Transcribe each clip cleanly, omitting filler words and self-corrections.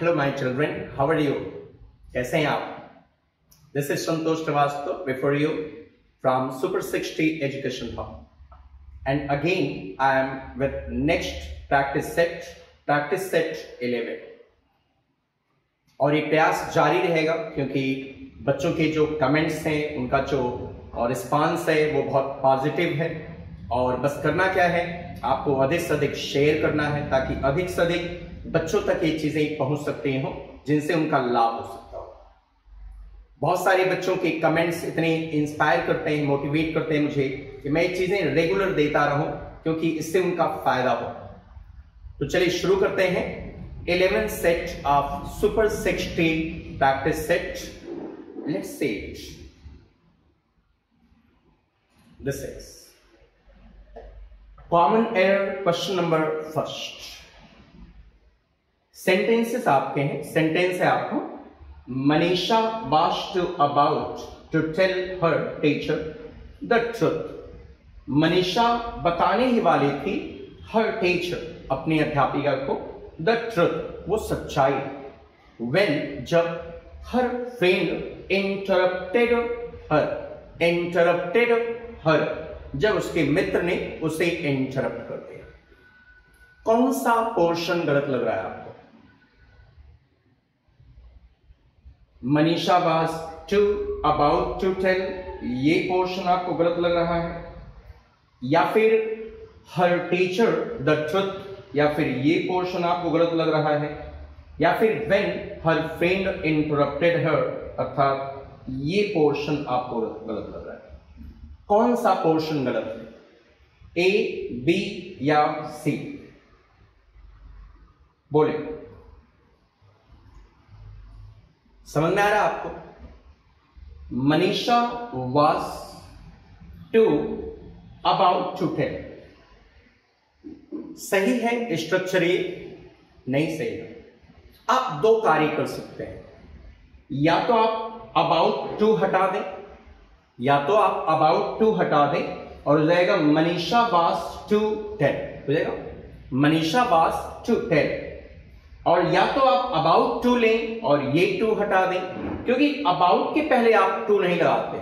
Hello my children, how are you? कैसे हैं आप? This is Santosh Srivastava before you from super 60 education hub, and again I am with next practice set 11। और ये प्रयास जारी रहेगा क्योंकि बच्चों के जो कमेंट्स हैं, उनका जो रिस्पांस है वो बहुत पॉजिटिव है। और बस करना क्या है, आपको अधिक से अधिक शेयर करना है ताकि अधिक से अधिक बच्चों तक ये चीजें पहुंच सकती हों जिनसे उनका लाभ हो सकता हो। बहुत सारे बच्चों के कमेंट्स इतने इंस्पायर करते हैं, मोटिवेट करते हैं मुझे कि मैं ये चीजें रेगुलर देता रहूं क्योंकि इससे उनका फायदा हो। तो चलिए शुरू करते हैं 11 set of super 60 practice set. Let's see this is common error question number first. Sentences आपके हैं। सेंटेंस है आपको, Manisha was about to tell her teacher the truth. Manisha बताने ही वाली थी हर टीचर, अपनी अध्यापिका को, द ट्रुथ, वो सच्चाई। व्हेन, जब, हर फ्रेंड इंटरप्टेड हर, जब उसके मित्र ने उसे इंटरप्ट कर दिया। कौन सा पोर्शन गलत लग रहा है आपको? Manisha was to about to tell, ये पोर्शन आपको गलत लग रहा है, या फिर हर टीचर द ट्रुथ, या फिर ये पोर्शन आपको गलत लग रहा है, या फिर when her friend interrupted her, अर्थात ये पोर्शन आपको गलत लग रहा है। कौन सा पोर्शन गलत है, ए, बी या सी? बोले, समझ में आ रहा है आपको? Manisha was to about to tell सही है, स्ट्रक्चर ये नहीं सही है। आप दो कार्य कर सकते हैं, या तो आप अबाउट टू हटा दें, और हो जाएगा मनीषा वाज टू टेल, हो जाएगा मनीषा वाज टू टेल। और या तो आप अबाउट टू लें और ये टू हटा दें, क्योंकि अबाउट के पहले आप टू नहीं लगाते,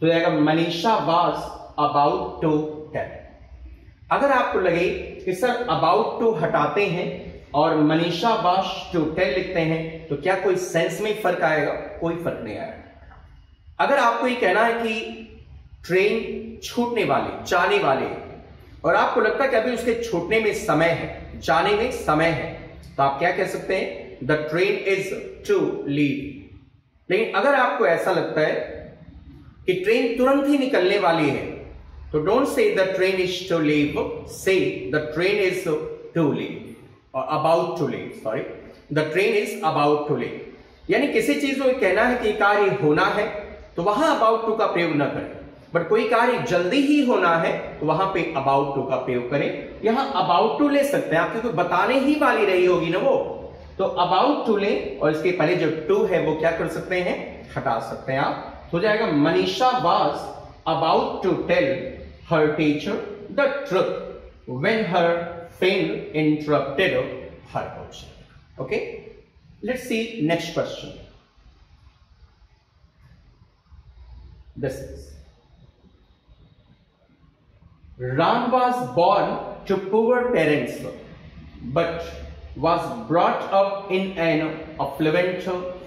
तो जाएगा Manisha was about to tell. अगर आपको लगे कि सर अबाउट टू हटाते हैं और मनीषा वाज टू टेल लिखते हैं तो क्या कोई सेंस में फर्क आएगा? कोई फर्क नहीं आएगा। अगर आपको ये कहना है कि ट्रेन छूटने वाली, जाने वाली, और आपको लगता है कि अभी उसके छूटने में समय है, जाने में समय है, तो आप क्या कह सकते हैं, the train is to leave. लेकिन अगर आपको ऐसा लगता है कि ट्रेन तुरंत ही निकलने वाली है, तो don't say the train is to leave, say the train is to leave, और about to leave, sorry, the train is about to leave. यानी किसी चीज को कहना है कि कार्य होना है तो वहां अबाउट टू का प्रयोग न करें, बट कोई कार्य जल्दी ही होना है तो वहां पे अबाउट टू का प्रयोग करें। यहां अबाउट टू ले सकते हैं आप, क्योंकि बताने ही वाली रही होगी ना वो, तो अबाउट टू ले और इसके पहले जो टू है वो क्या कर सकते हैं, हटा सकते हैं आप। हो जाएगा Manisha was about to tell her teacher the truth when her friend interrupted her. Okay, let's see next question. This is Ram was born to poor parents, but was brought up in an affluent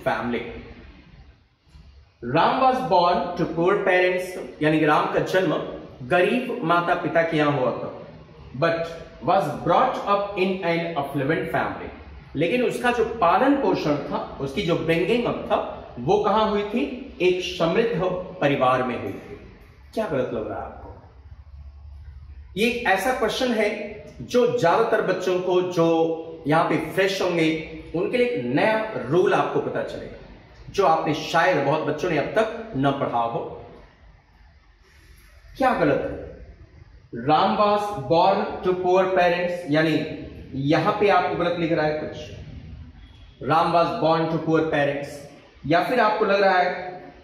family. Ram was born to poor parents, यानी राम का जन्म गरीब माता पिता के यहाँ हुआ था, but was brought up in an affluent family. लेकिन उसका जो पालन पोषण था, उसकी जो ब्रिंगिंग अप था, वो कहाँ हुई थी, एक समृद्ध परिवार में हुई थी। क्या गलत लग रहा है? ये ऐसा क्वेश्चन है जो ज्यादातर बच्चों को जो यहाँ पे फ्रेश होंगे उनके लिए एक नया रूल आपको पता चलेगा, जो आपने शायद बहुत बच्चों ने अब तक न पढ़ा हो। क्या गलत है? Ram was born to poor parents, यानी यहां पे आपको गलत लिख रहा है कुछ, Ram was born to poor parents, या फिर आपको लग रहा है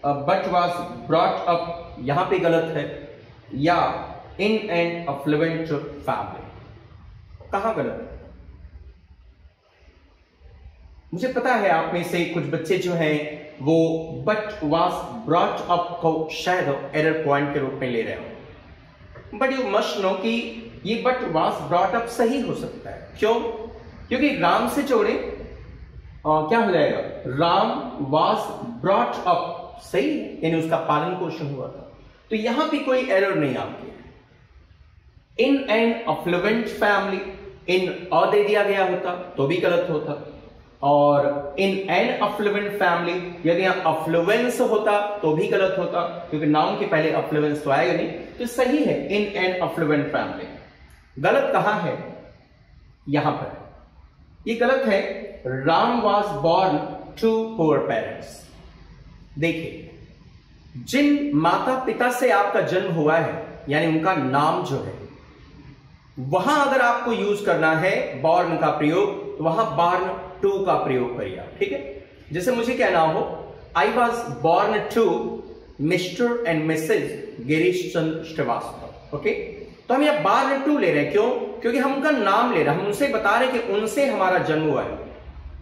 बट वाज ब्रॉट अप, यहां पे गलत है, या इन एन अफ्लुएंट फैमिली, कहां गलत है? मुझे पता है आप में से कुछ बच्चे जो हैं वो बट वाज ब्रॉट अप को शायद एरर पॉइंट के रूप में ले रहे हो, बट यू मस्ट नो कि ये बट वाज ब्रॉट अप सही हो सकता है। क्यों? क्योंकि राम से जोड़े क्या हो जाएगा, राम वाज ब्रॉट अप, सही, यानी उसका पालन पोषण हुआ था। तो यहां पे कोई एरर नहीं आपकी। In an affluent family, in a दे दिया गया होता तो भी गलत होता, और इन एन अफ्लुएंट फैमिली यदि यहां अफ्लुएंस होता तो भी गलत होता, क्योंकि नाउन के पहले अफ्लुएंस तो आएगा नहीं। तो सही है इन एन अफ्लुएंट फैमिली। गलत कहां है? यहां पर ये गलत है, Ram was born to poor parents. देखिए, जिन माता पिता से आपका जन्म हुआ है, यानी उनका नाम जो है, वहां अगर आपको यूज करना है बॉर्न का प्रयोग, तो वहां बॉर्न टू का प्रयोग करिए। ठीक है, जैसे मुझे कहना हो, I was born to Mr and Mrs Girish Chandra Srivastava. Okay, तो हम यह बॉर्न टू ले रहे हैं। क्यों? क्योंकि हम उनका नाम ले रहे हैं, हम उनसे बता रहे हैं कि उनसे हमारा जन्म हुआ है।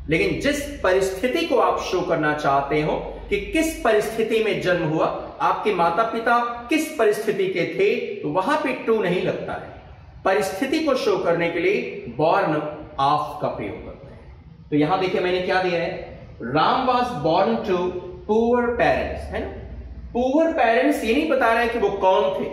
लेकिन जिस परिस्थिति को आप शो करना चाहते हो कि किस परिस्थिति में जन्म हुआ, आपके माता पिता किस परिस्थिति के थे, तो वहां पर टू नहीं लगता है। परिस्थिति को शो करने के लिए बॉर्न ऑफ का प्रयोग करते हैं। तो यहां देखिए मैंने क्या दिया है, Ram was born to poor parents, है ना। पुअर पेरेंट्स ये नहीं बता रहा है कि वो कौन थे,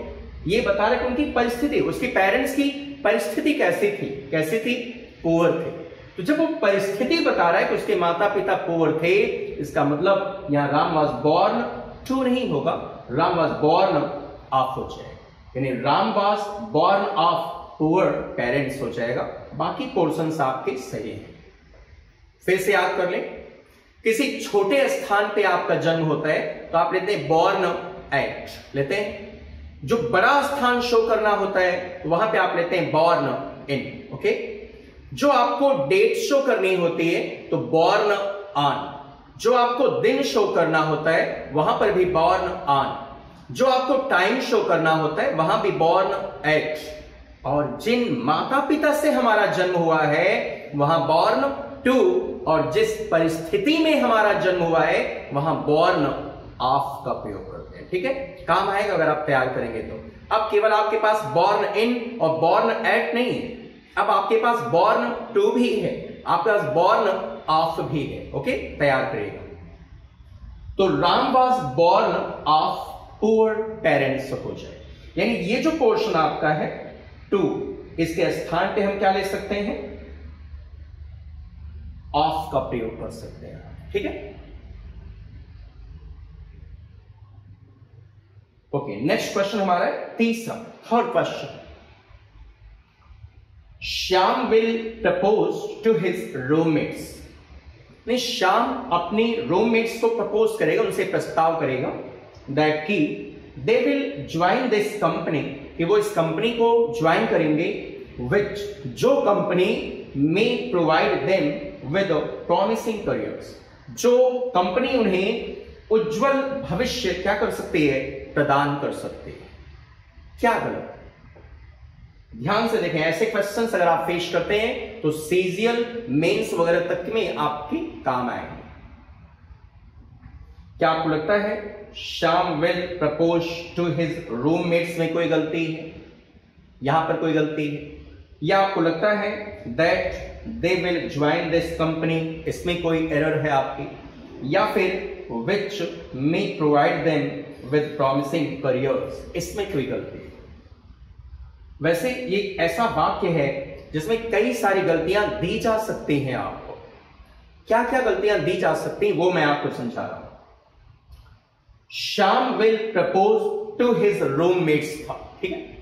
ये बता रहा है कि उनकी परिस्थिति, उसके पेरेंट्स की परिस्थिति कैसी थी। कैसी थी? पुअर थे। तो जब वो परिस्थिति बता रहा है कि उसके माता पिता पुअर थे, इसका मतलब यहां राम वाज बॉर्न टू नहीं होगा, राम वाज बॉर्न ऑफ हो जाएगा, यानी Ram was born of poor parents हो जाएगा। बाकी पोर्शंस आपके सही हैं। फिर से याद कर ले, किसी छोटे स्थान पे आपका जन्म होता है तो आप लेते हैं बॉर्न एट, लेते हैं। जो बड़ा स्थान शो करना होता है तो वहां पे आप लेते हैं बॉर्न इन। ओके, जो आपको डेट शो करनी होती है तो बॉर्न ऑन, जो आपको दिन शो करना होता है वहां पर भी बॉर्न ऑन, जो आपको टाइम शो करना होता है वहां भी बॉर्न एट, और जिन माता पिता से हमारा जन्म हुआ है वहां बॉर्न टू, और जिस परिस्थिति में हमारा जन्म हुआ है वहां बॉर्न ऑफ का प्रयोग करते हैं। ठीक है, काम आएगा अगर आप तैयार करेंगे तो। अब केवल आपके पास बॉर्न इन और बॉर्न एट नहीं है, अब आपके पास बॉर्न टू भी है, आपके पास बॉर्न ऑफ भी है। ओके, तैयार करिएगा। तो Ram was born of poor parents हो जाए, यानी ये जो पोर्शन आपका है टू, इसके स्थान पे हम क्या ले सकते हैं, ऑफ का प्रयोग कर सकते हैं। ठीक है, ओके। नेक्स्ट क्वेश्चन हमारा है तीसरा, third question. Shyam will propose to his roommates, नहीं, श्याम अपने रूममेट्स को प्रपोज करेगा, उनसे प्रस्ताव करेगा, दैट की they will join this company, कि वो इस कंपनी को ज्वाइन करेंगे, विच, जो कंपनी में provide them with promising careers, जो कंपनी उन्हें उज्जवल भविष्य क्या कर सकती है, प्रदान कर सकती है। क्या गलत? ध्यान से देखें, ऐसे क्वेश्चन अगर आप फेस करते हैं तो सीजीएल मेंस वगैरह तक में आपके काम आएंगे। क्या आपको लगता है Shyam will propose to his roommates में कोई गलती है, यहां पर कोई गलती है, या आपको लगता है that they will join this company, इसमें कोई एरर है आपकी, या फिर which may provide them with promising careers, इसमें कोई गलती है? वैसे ये ऐसा वाक्य है जिसमें कई सारी गलतियां दी जा सकती हैं आपको। क्या क्या गलतियां दी जा सकती हैं वो मैं आपको समझा रहा हूं। Shyam will propose to his roommates था, ठीक है,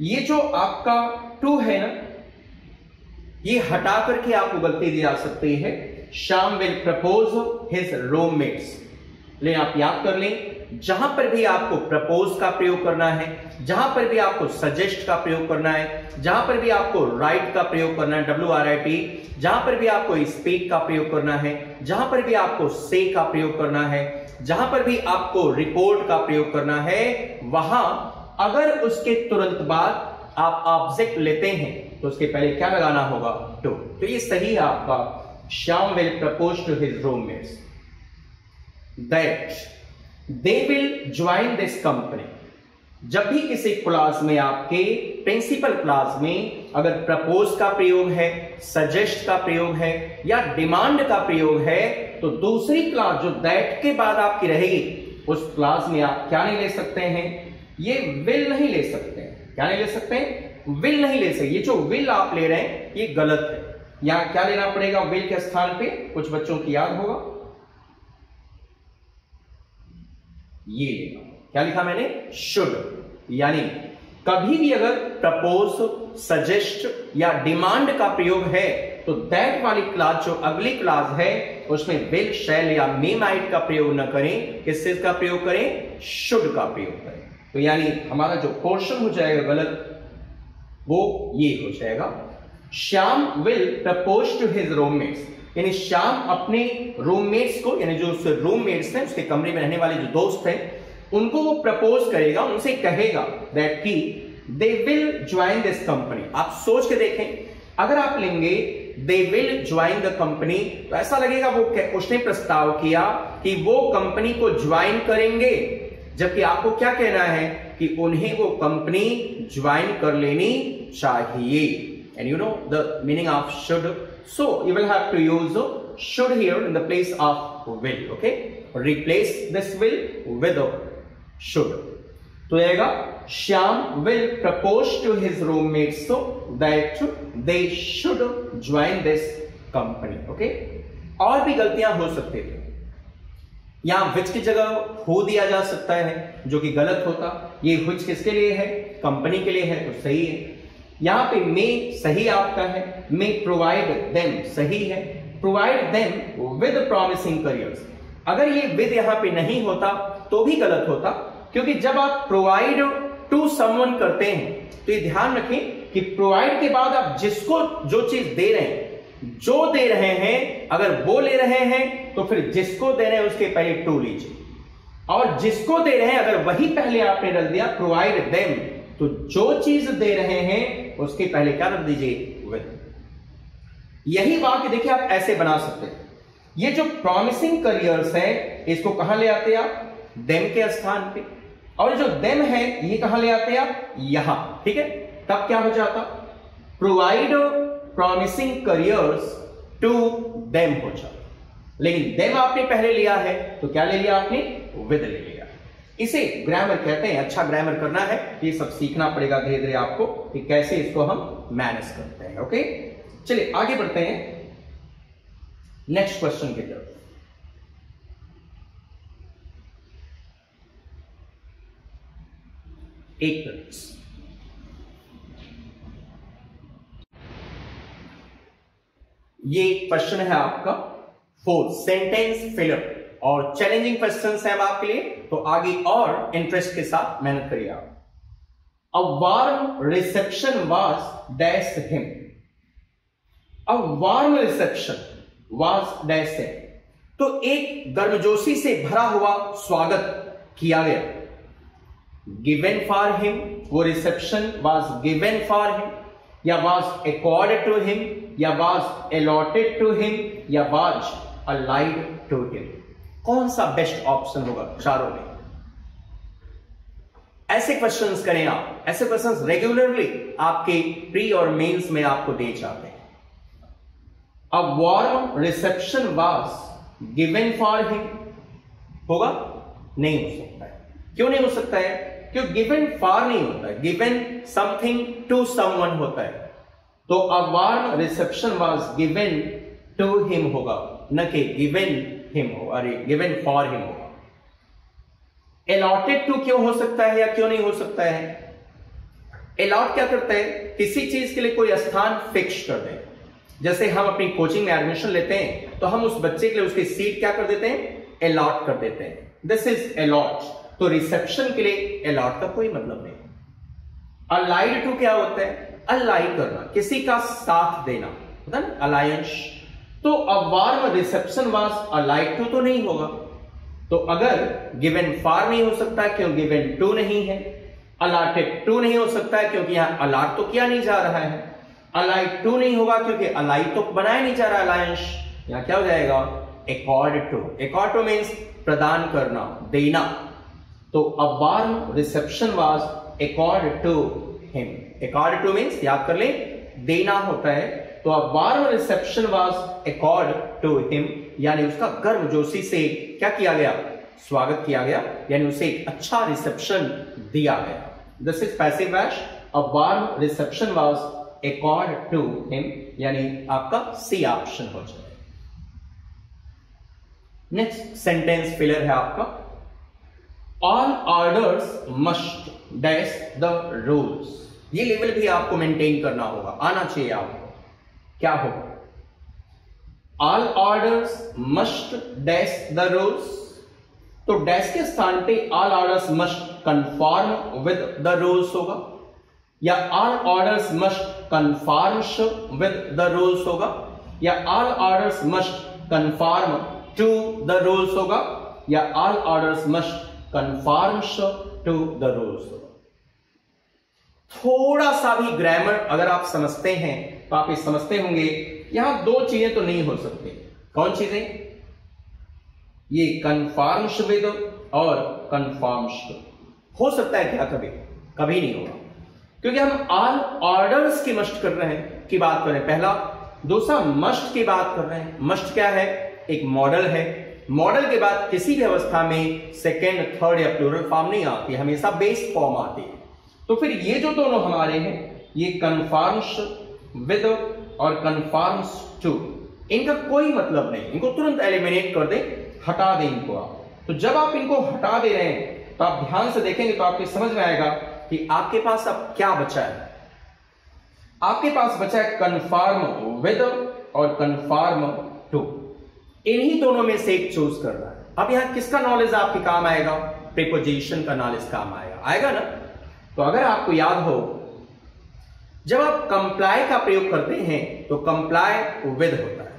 ये जो आपका टू है ना, ये हटा करके आपको गलती दी जा सकती है। Shyam will propose his roommates, लेकिन आप याद कर लें, जहां पर भी आपको प्रपोज का प्रयोग करना है, जहां पर भी आपको सजेस्ट का प्रयोग करना है, जहां पर भी आपको राइट का प्रयोग करना है, WRIT, जहां पर भी आपको स्पीक का प्रयोग करना है, जहां पर भी आपको से का प्रयोग करना है, जहां पर भी आपको रिपोर्ट का प्रयोग करना है, वहां अगर उसके तुरंत बाद आप ऑब्जेक्ट लेते हैं तो उसके पहले क्या लगाना होगा, टू। तो ये सही है आपका Shyam will propose to his roommates that they will join this company. जब भी किसी क्लास में आपके प्रिंसिपल क्लास में अगर प्रपोज का प्रयोग है, सजेस्ट का प्रयोग है या डिमांड का प्रयोग है, तो दूसरी क्लास जो दैट के बाद आपकी रहेगी उस क्लास में आप क्या नहीं ले सकते हैं, ये विल नहीं ले सकते हैं। क्या नहीं ले सकते हैं? विल नहीं ले सकते। ये जो विल आप ले रहे हैं ये गलत है। यहां क्या लेना पड़ेगा? विल के स्थान पर कुछ बच्चों की याद होगा ये लेना। क्या लिखा मैंने? शुड। यानी कभी भी अगर प्रपोज, सजेस्ट या डिमांड का प्रयोग है तो दैट वाली क्लास जो अगली क्लास है उसमें विल, शैल या मे माइट का प्रयोग न करें। किस चीज का प्रयोग करें? शुड का प्रयोग करें। तो यानी हमारा जो पोर्शन हो जाएगा गलत वो ये हो जाएगा। Shyam will propose to his roommates, यानी श्याम अपने रूममेट्स को, यानी जो उसके रूममेट्स हैं, उसके कमरे में रहने वाले जो दोस्त हैं, उनको वो प्रपोज करेगा, उनसे कहेगा दैट की they will join this company. आप सोच के देखें, अगर आप लेंगे they will join the company तो ऐसा लगेगा वो उसने प्रस्ताव किया कि वो कंपनी को ज्वाइन करेंगे, जबकि आपको क्या कहना है कि उन्हें वो कंपनी ज्वाइन कर लेनी चाहिए। And you know the meaning of should, so you will have to use should here in the place of will. Okay, replace this will with should। तो आएगा Shyam will propose to his roommates so that they should join this company. Okay, और भी गलतियां हो सकती थी। यहां which की जगह हो दिया जा सकता है जो कि गलत होता। ये which किसके लिए है? कंपनी के लिए है तो सही है। यहां पे may सही आपका है। may provide them सही है। provide them with promising careers, अगर ये विद यहां पे नहीं होता तो भी गलत होता, क्योंकि जब आप प्रोवाइड टू समवन करते हैं तो ये ध्यान रखें कि प्रोवाइड के बाद आप जिसको जो चीज दे रहे हैं, जो दे रहे हैं, अगर वो ले रहे हैं तो फिर जिसको दे रहे हैं उसके पहले टू लीजिए, और जिसको दे रहे हैं अगर वही पहले आपने रख दिया प्रोवाइड देम, तो जो चीज दे रहे हैं उसके पहले क्या रख दीजिए? विद। यही वाक्य देखिए आप ऐसे बना सकते हैं। ये जो प्रॉमिसिंग करियर्स है इसको कहां ले आते आप? देम के स्थान पे। और जो देम है ये कहां ले आते आप? यहां। ठीक है, तब क्या हो जाता? Provide promising careers to them हो जाता। लेकिन देम आपने पहले लिया है तो क्या ले लिया आपने? विद ले लिया। इसे ग्रामर कहते हैं। अच्छा ग्रामर करना है, ये सब सीखना पड़ेगा धीरे धीरे आपको कि कैसे इसको हम मैनेज करते हैं। ओके, चलिए आगे बढ़ते हैं नेक्स्ट क्वेश्चन की तरफ। एक मिनट। ये क्वेश्चन है आपका 4, सेंटेंस फिलअप, और चैलेंजिंग क्वेश्चन है आपके लिए, तो आगे और इंटरेस्ट के साथ मेहनत करिए आप। A warm reception was dash him. A warm reception was dash है, तो एक गर्मजोशी से भरा हुआ स्वागत किया गया। गिवन फॉर हिम, वो reception was given for him, या वाज अकॉर्डेड टू हिम, या वाज अलॉटेड टू हिम, या वाज अलाइड टू हिम। कौन सा बेस्ट ऑप्शन होगा चारों में? ऐसे क्वेश्चंस करें आप। ऐसे क्वेश्चंस रेगुलरली आपके प्री और मेंस में आपको दिए जाते हैं। A warm reception was given for him होगा? नहीं हो सकता है। क्यों नहीं हो सकता है? क्यों? given for नहीं होता है, given something to someone होता है। तो a warm reception was given to him होगा, न कि given him हो, अरे given for him होगा। allotted to क्यों हो सकता है या क्यों नहीं हो सकता है? allot क्या करता है? किसी चीज के लिए कोई स्थान फिक्स कर दे। जैसे हम अपनी कोचिंग में एडमिशन लेते हैं तो हम उस बच्चे के लिए उसकी सीट क्या कर देते हैं? अलॉट कर देते हैं। This is allot. तो रिसेप्शन के लिए अलॉट का कोई मतलब नहीं। अलाइड टू क्या होता है? अलाइन करना, किसी का साथ देना, अलायंस। तो अब warm reception was allied to तो नहीं होगा। तो अगर गिवन फॉर नहीं हो सकता क्यों? गिवन टू नहीं है। अलॉटेड टू नहीं हो सकता क्योंकि यहां अलॉट तो किया नहीं जा रहा है। अलाइड टू नहीं होगा क्योंकि अलाइड तो बनाया नहीं जा रहा, अलायंस। यहाँ क्या हो जाएगा accord to, accord to means प्रदान करना, देना। तो a warm reception was accorded to him। accorded to means याद कर ले, देना होता है। तो a warm reception was accorded to him, यानी उसका गर्मजोशी से क्या किया गया, स्वागत किया गया, यानी उसे एक अच्छा रिसेप्शन दिया गया। This is passive verb, a warm reception was accorded to him, यानी आपका C ऑप्शन हो जाएगा। नेक्स्ट सेंटेंस फिलर है आपका, all orders must dash the rules. ये लेवल भी आपको मेंटेन करना होगा, आना चाहिए आपको। क्या हो, all orders must dash the rules, तो डैश के स्थान पे all orders must conform with the rules होगा, या all orders must conforms with the rules होगा, या all orders must conform to the rules होगा, या all orders must conforms to the rules होगा। थोड़ा सा भी ग्रामर अगर आप समझते हैं तो आप ये समझते होंगे, यहां दो चीजें तो नहीं हो सकती। कौन चीजें? ये कंफॉर्म्स विद और कंफॉर्म्स हो सकता है क्या? कभी कभी नहीं होगा, क्योंकि हम ऑल ऑर्डर्स की मस्ट कर रहे हैं की बात करें पहला, दूसरा मस्ट की बात कर रहे हैं। मस्ट क्या है? एक मॉडल है। मॉडल के बाद किसी भी अवस्था में सेकेंड, थर्ड या प्लूरल फॉर्म नहीं आती, हमेशा बेस फॉर्म आती है। तो फिर ये जो दोनों हमारे हैं, ये कन्फॉर्म्स विद और कन्फॉर्म्स टू, इनका कोई मतलब नहीं, इनको तुरंत एलिमिनेट कर दे, हटा दें इनको आप। तो जब आप इनको हटा दे रहे हैं तो आप ध्यान से देखेंगे तो आपको समझ में आएगा कि आपके पास अब क्या बचा है। आपके पास बचा है कन्फॉर्म विद और कन्फॉर्म टू, इन्हीं दोनों में से एक चूज करना है। अब यहां किसका नॉलेज आपके काम आएगा? प्रीपोजिशन का नॉलेज काम आएगा, आएगा ना। तो अगर आपको याद हो, जब आप कंप्लाई का प्रयोग करते हैं तो कंप्लाई विद होता है,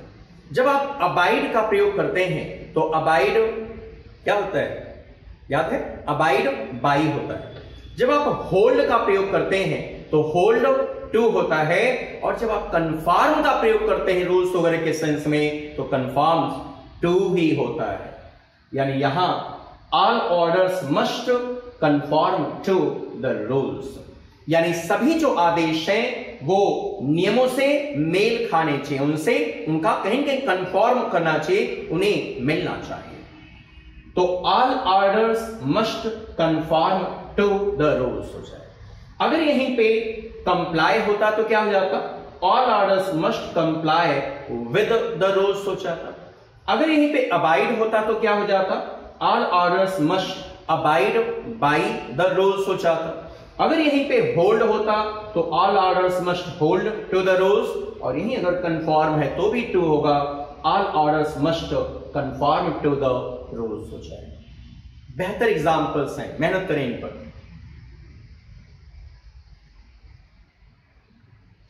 जब आप अबाइड का प्रयोग करते हैं तो अबाइड क्या होता है, याद है? अबाइड बाई होता है। जब आप होल्ड का प्रयोग करते हैं तो होल्ड टू होता है, और जब आप कन्फर्म का प्रयोग करते हैं रूल्स वगैरह के सेंस में तो कन्फर्म टू ही होता है। यानी यहां all orders must confirm to the rules, यानी सभी जो आदेश हैं वो नियमों से मेल खाने चाहिए, उनसे उनका कहीं कहीं कन्फर्म करना चाहिए, उन्हें मिलना चाहिए। तो all orders must confirm to the rules हो जाए। अगर यहीं पे कंप्लाई होता तो क्या हो जाता? All orders must comply with the rules हो जाता। अगर यहीं पे अबाइड होता तो क्या हो जाता? All orders must abide by the rules हो जाता। अगर यहीं पे होल्ड होता तो all orders must hold to the rules, और यहीं अगर कंफॉर्म है तो भी टू होगा, all orders must conform to the rules हो जाएगा। बेहतर एग्जाम्पल्स हैं, मेहनत करें इन पर।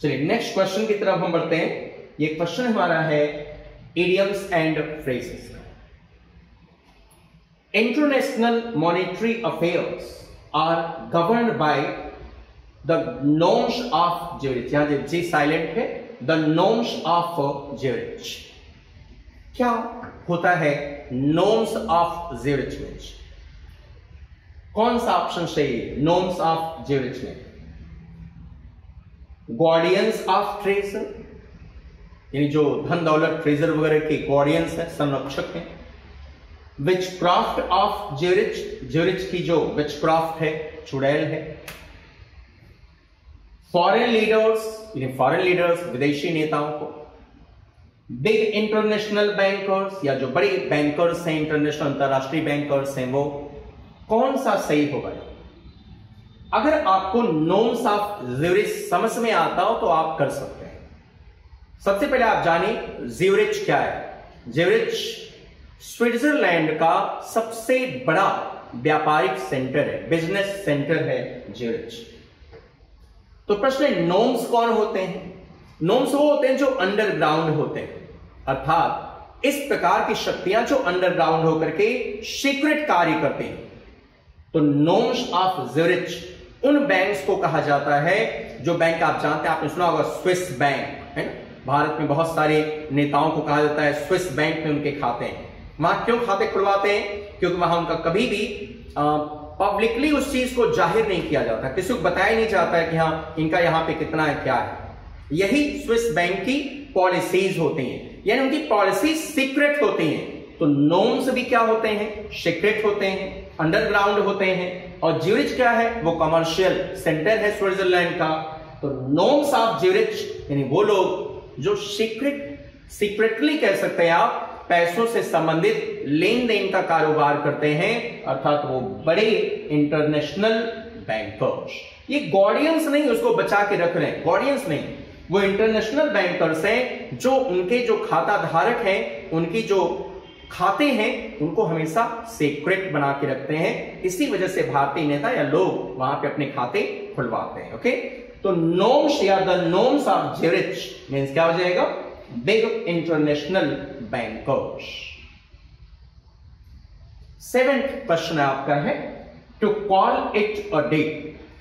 चलिए नेक्स्ट क्वेश्चन की तरफ हम बढ़ते हैं। ये क्वेश्चन हमारा है idioms and phrases. International monetary affairs are governed by the norms of Zurich, यहां जी साइलेंट है, द नॉर्म्स ऑफ ज्यूरिच। क्या होता है नॉर्म्स ऑफ ज्यूरिच में? कौन सा ऑप्शन सही है नॉर्म्स ऑफ ज्यूरिच में? गार्डियंस ऑफ ट्रेजर, यानी जो धन दौलत ट्रेजर वगैरह के गार्डियंस हैं, संरक्षक हैं। विचक्राफ्ट ऑफ ज्यूरिच, ज्यूरिच की जो विचक्राफ्ट है, चुड़ैल है। फॉरेन लीडर्स, यानी फॉरेन लीडर्स विदेशी नेताओं को। बिग इंटरनेशनल बैंकर्स, या जो बड़े बैंकर्स हैं, इंटरनेशनल अंतरराष्ट्रीय बैंकर्स हैं, वो कौन सा सही होगा? अगर आपको नॉर्म्स ऑफ ज्यूरिच समझ में आता हो तो आप कर सकते हैं। सबसे पहले आप जानिए ज्यूरिच क्या है। ज्यूरिच स्विट्जरलैंड का सबसे बड़ा व्यापारिक सेंटर है, बिजनेस सेंटर है ज्यूरिच। तो प्रश्न है नॉर्म्स कौन होते हैं? नॉर्म्स वो होते हैं जो अंडरग्राउंड होते हैं, अर्थात इस प्रकार की शक्तियां जो अंडरग्राउंड होकर के सीक्रेट कार्य करती हैं। तो नॉर्म्स ऑफ ज्यूरिच उन बैंक्स को कहा जाता है, जो बैंक आप जानते हैं, आपने सुना होगा स्विस बैंक है, भारत में बहुत सारे नेताओं को कहा जाता है स्विस बैंक में उनके खाते हैं। वहां क्यों खाते खुलवाते हैं? क्योंकि वहां उनका कभी भी पब्लिकली उस चीज को जाहिर नहीं किया जाता, किसी को बताया नहीं जाता है कि हाँ इनका यहाँ पे कितना है क्या है। यही स्विस बैंक की पॉलिसीज होती हैं, यानी उनकी पॉलिसी सीक्रेट होती हैं। तो नोम्स भी क्या होते हैं? सीक्रेट होते हैं, अंडरग्राउंड होते हैं। और ज्यूरिच क्या है? वो कमर्शियल सेंटर है स्विट्जरलैंड का। तो नोम्स ऑफ ज्यूरिच यानी वो लोग जो सीक्रेटली कह सकते हैं आप पैसों से संबंधित लेन देन का कारोबार करते हैं, अर्थात वो बड़े इंटरनेशनल बैंकर्स। ये गॉर्डियंस नहीं उसको बचा के रख रहे हैं, गॉर्डियंस नहीं, वो इंटरनेशनल बैंकर्स हैं जो उनके जो खाता धारक हैं उनकी जो खाते हैं उनको हमेशा सीक्रेट बना के रखते हैं। इसी वजह से भारतीय नेता या लोग वहां पे अपने खाते खुलवाते हैं। ओके, तो नोम्स या the norms of Zurich means क्या हो जाएगा? Big international bankers. 7वां प्रश्न आपका है to call it a day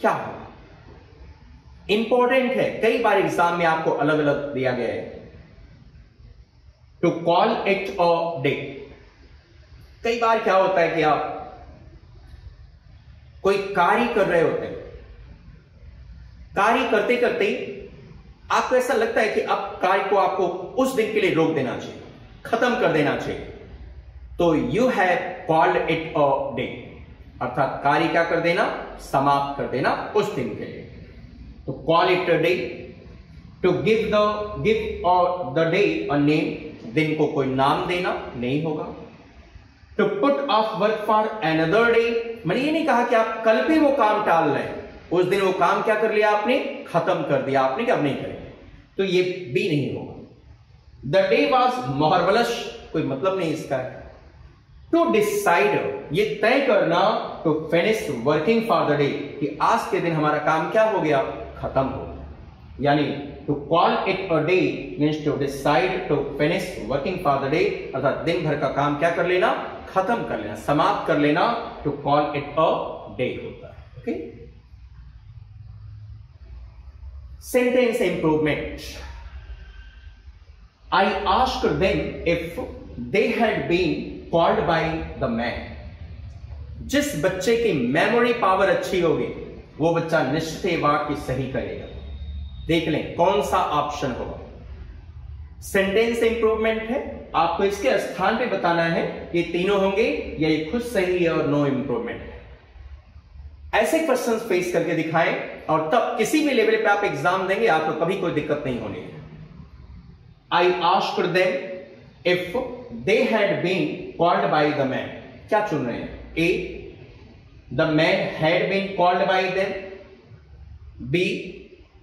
क्या हो? इंपॉर्टेंट है, कई बार एग्जाम में आपको अलग अलग दिया गया है। To call it a day, कई बार क्या होता है कि आप कोई कार्य कर रहे होते हैं, कार्य करते करते आपको ऐसा लगता है कि अब कार्य को आपको उस दिन के लिए रोक देना चाहिए, खत्म कर देना चाहिए। तो you have called it a day, अर्थात कार्य क्या कर देना? समाप्त कर देना उस दिन के लिए। तो call it a day, to give the day a name, दिन को कोई नाम देना नहीं होगा। To put off work for another day, मैंने ये नहीं कहा कि आप कल पे वो काम टाल रहे हैं, उस दिन वो काम क्या कर लिया आपने? खत्म कर दिया आपने, क्या नहीं करेंगे, तो ये भी नहीं होगा। द डे वॉज मार्वलस, कोई मतलब नहीं इसका। टू डिसाइड, ये तय करना, to finish working for the day, कि आज के दिन हमारा काम क्या हो गया? खत्म हो गया। यानी to call it a day means to decide to finish working for the day, अर्थात दिन भर का काम क्या कर लेना? खत्म कर लेना, समाप्त कर लेना, to call it a day होता है। Okay, sentence improvement. I asked them if they had been Called by the man, जिस बच्चे की मेमोरी पावर अच्छी होगी वो बच्चा निश्चित ही वाक्य सही करेगा। देख लें कौन सा ऑप्शन होगा। सेंटेंस इंप्रूवमेंट है, आपको इसके स्थान पे बताना है ये तीनों होंगे या ये खुद सही है और नो इंप्रूवमेंट है। ऐसे क्वेश्चंस फेस करके दिखाएं और तब किसी भी लेवल पे आप एग्जाम देंगे आपको कभी कोई दिक्कत नहीं होनी है। I asked them if they had been called by the man, क्या चुन रहे हैं? A, the man had been called by them, B,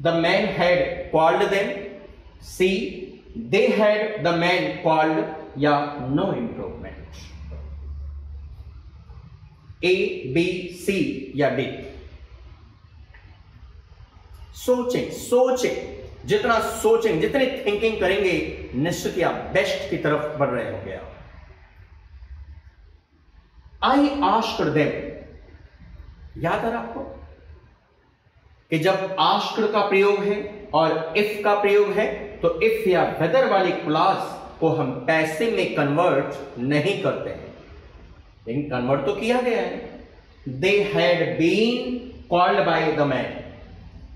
the man had called them, C, they had the man called, या no improvement, A, B, C या D। सोचें जितना सोचेंगे, जितनी थिंकिंग करेंगे, निश्चित ही आप बेस्ट की तरफ बढ़ रहे होंगे। आई आस्क्ड देम, याद आ रहा आपको कि जब आस्क्ड का प्रयोग है और इफ का प्रयोग है तो इफ या वेदर वाली क्लॉज को हम पैसे में कन्वर्ट नहीं करते हैं, लेकिन कन्वर्ट तो किया गया है। They had been called by the man,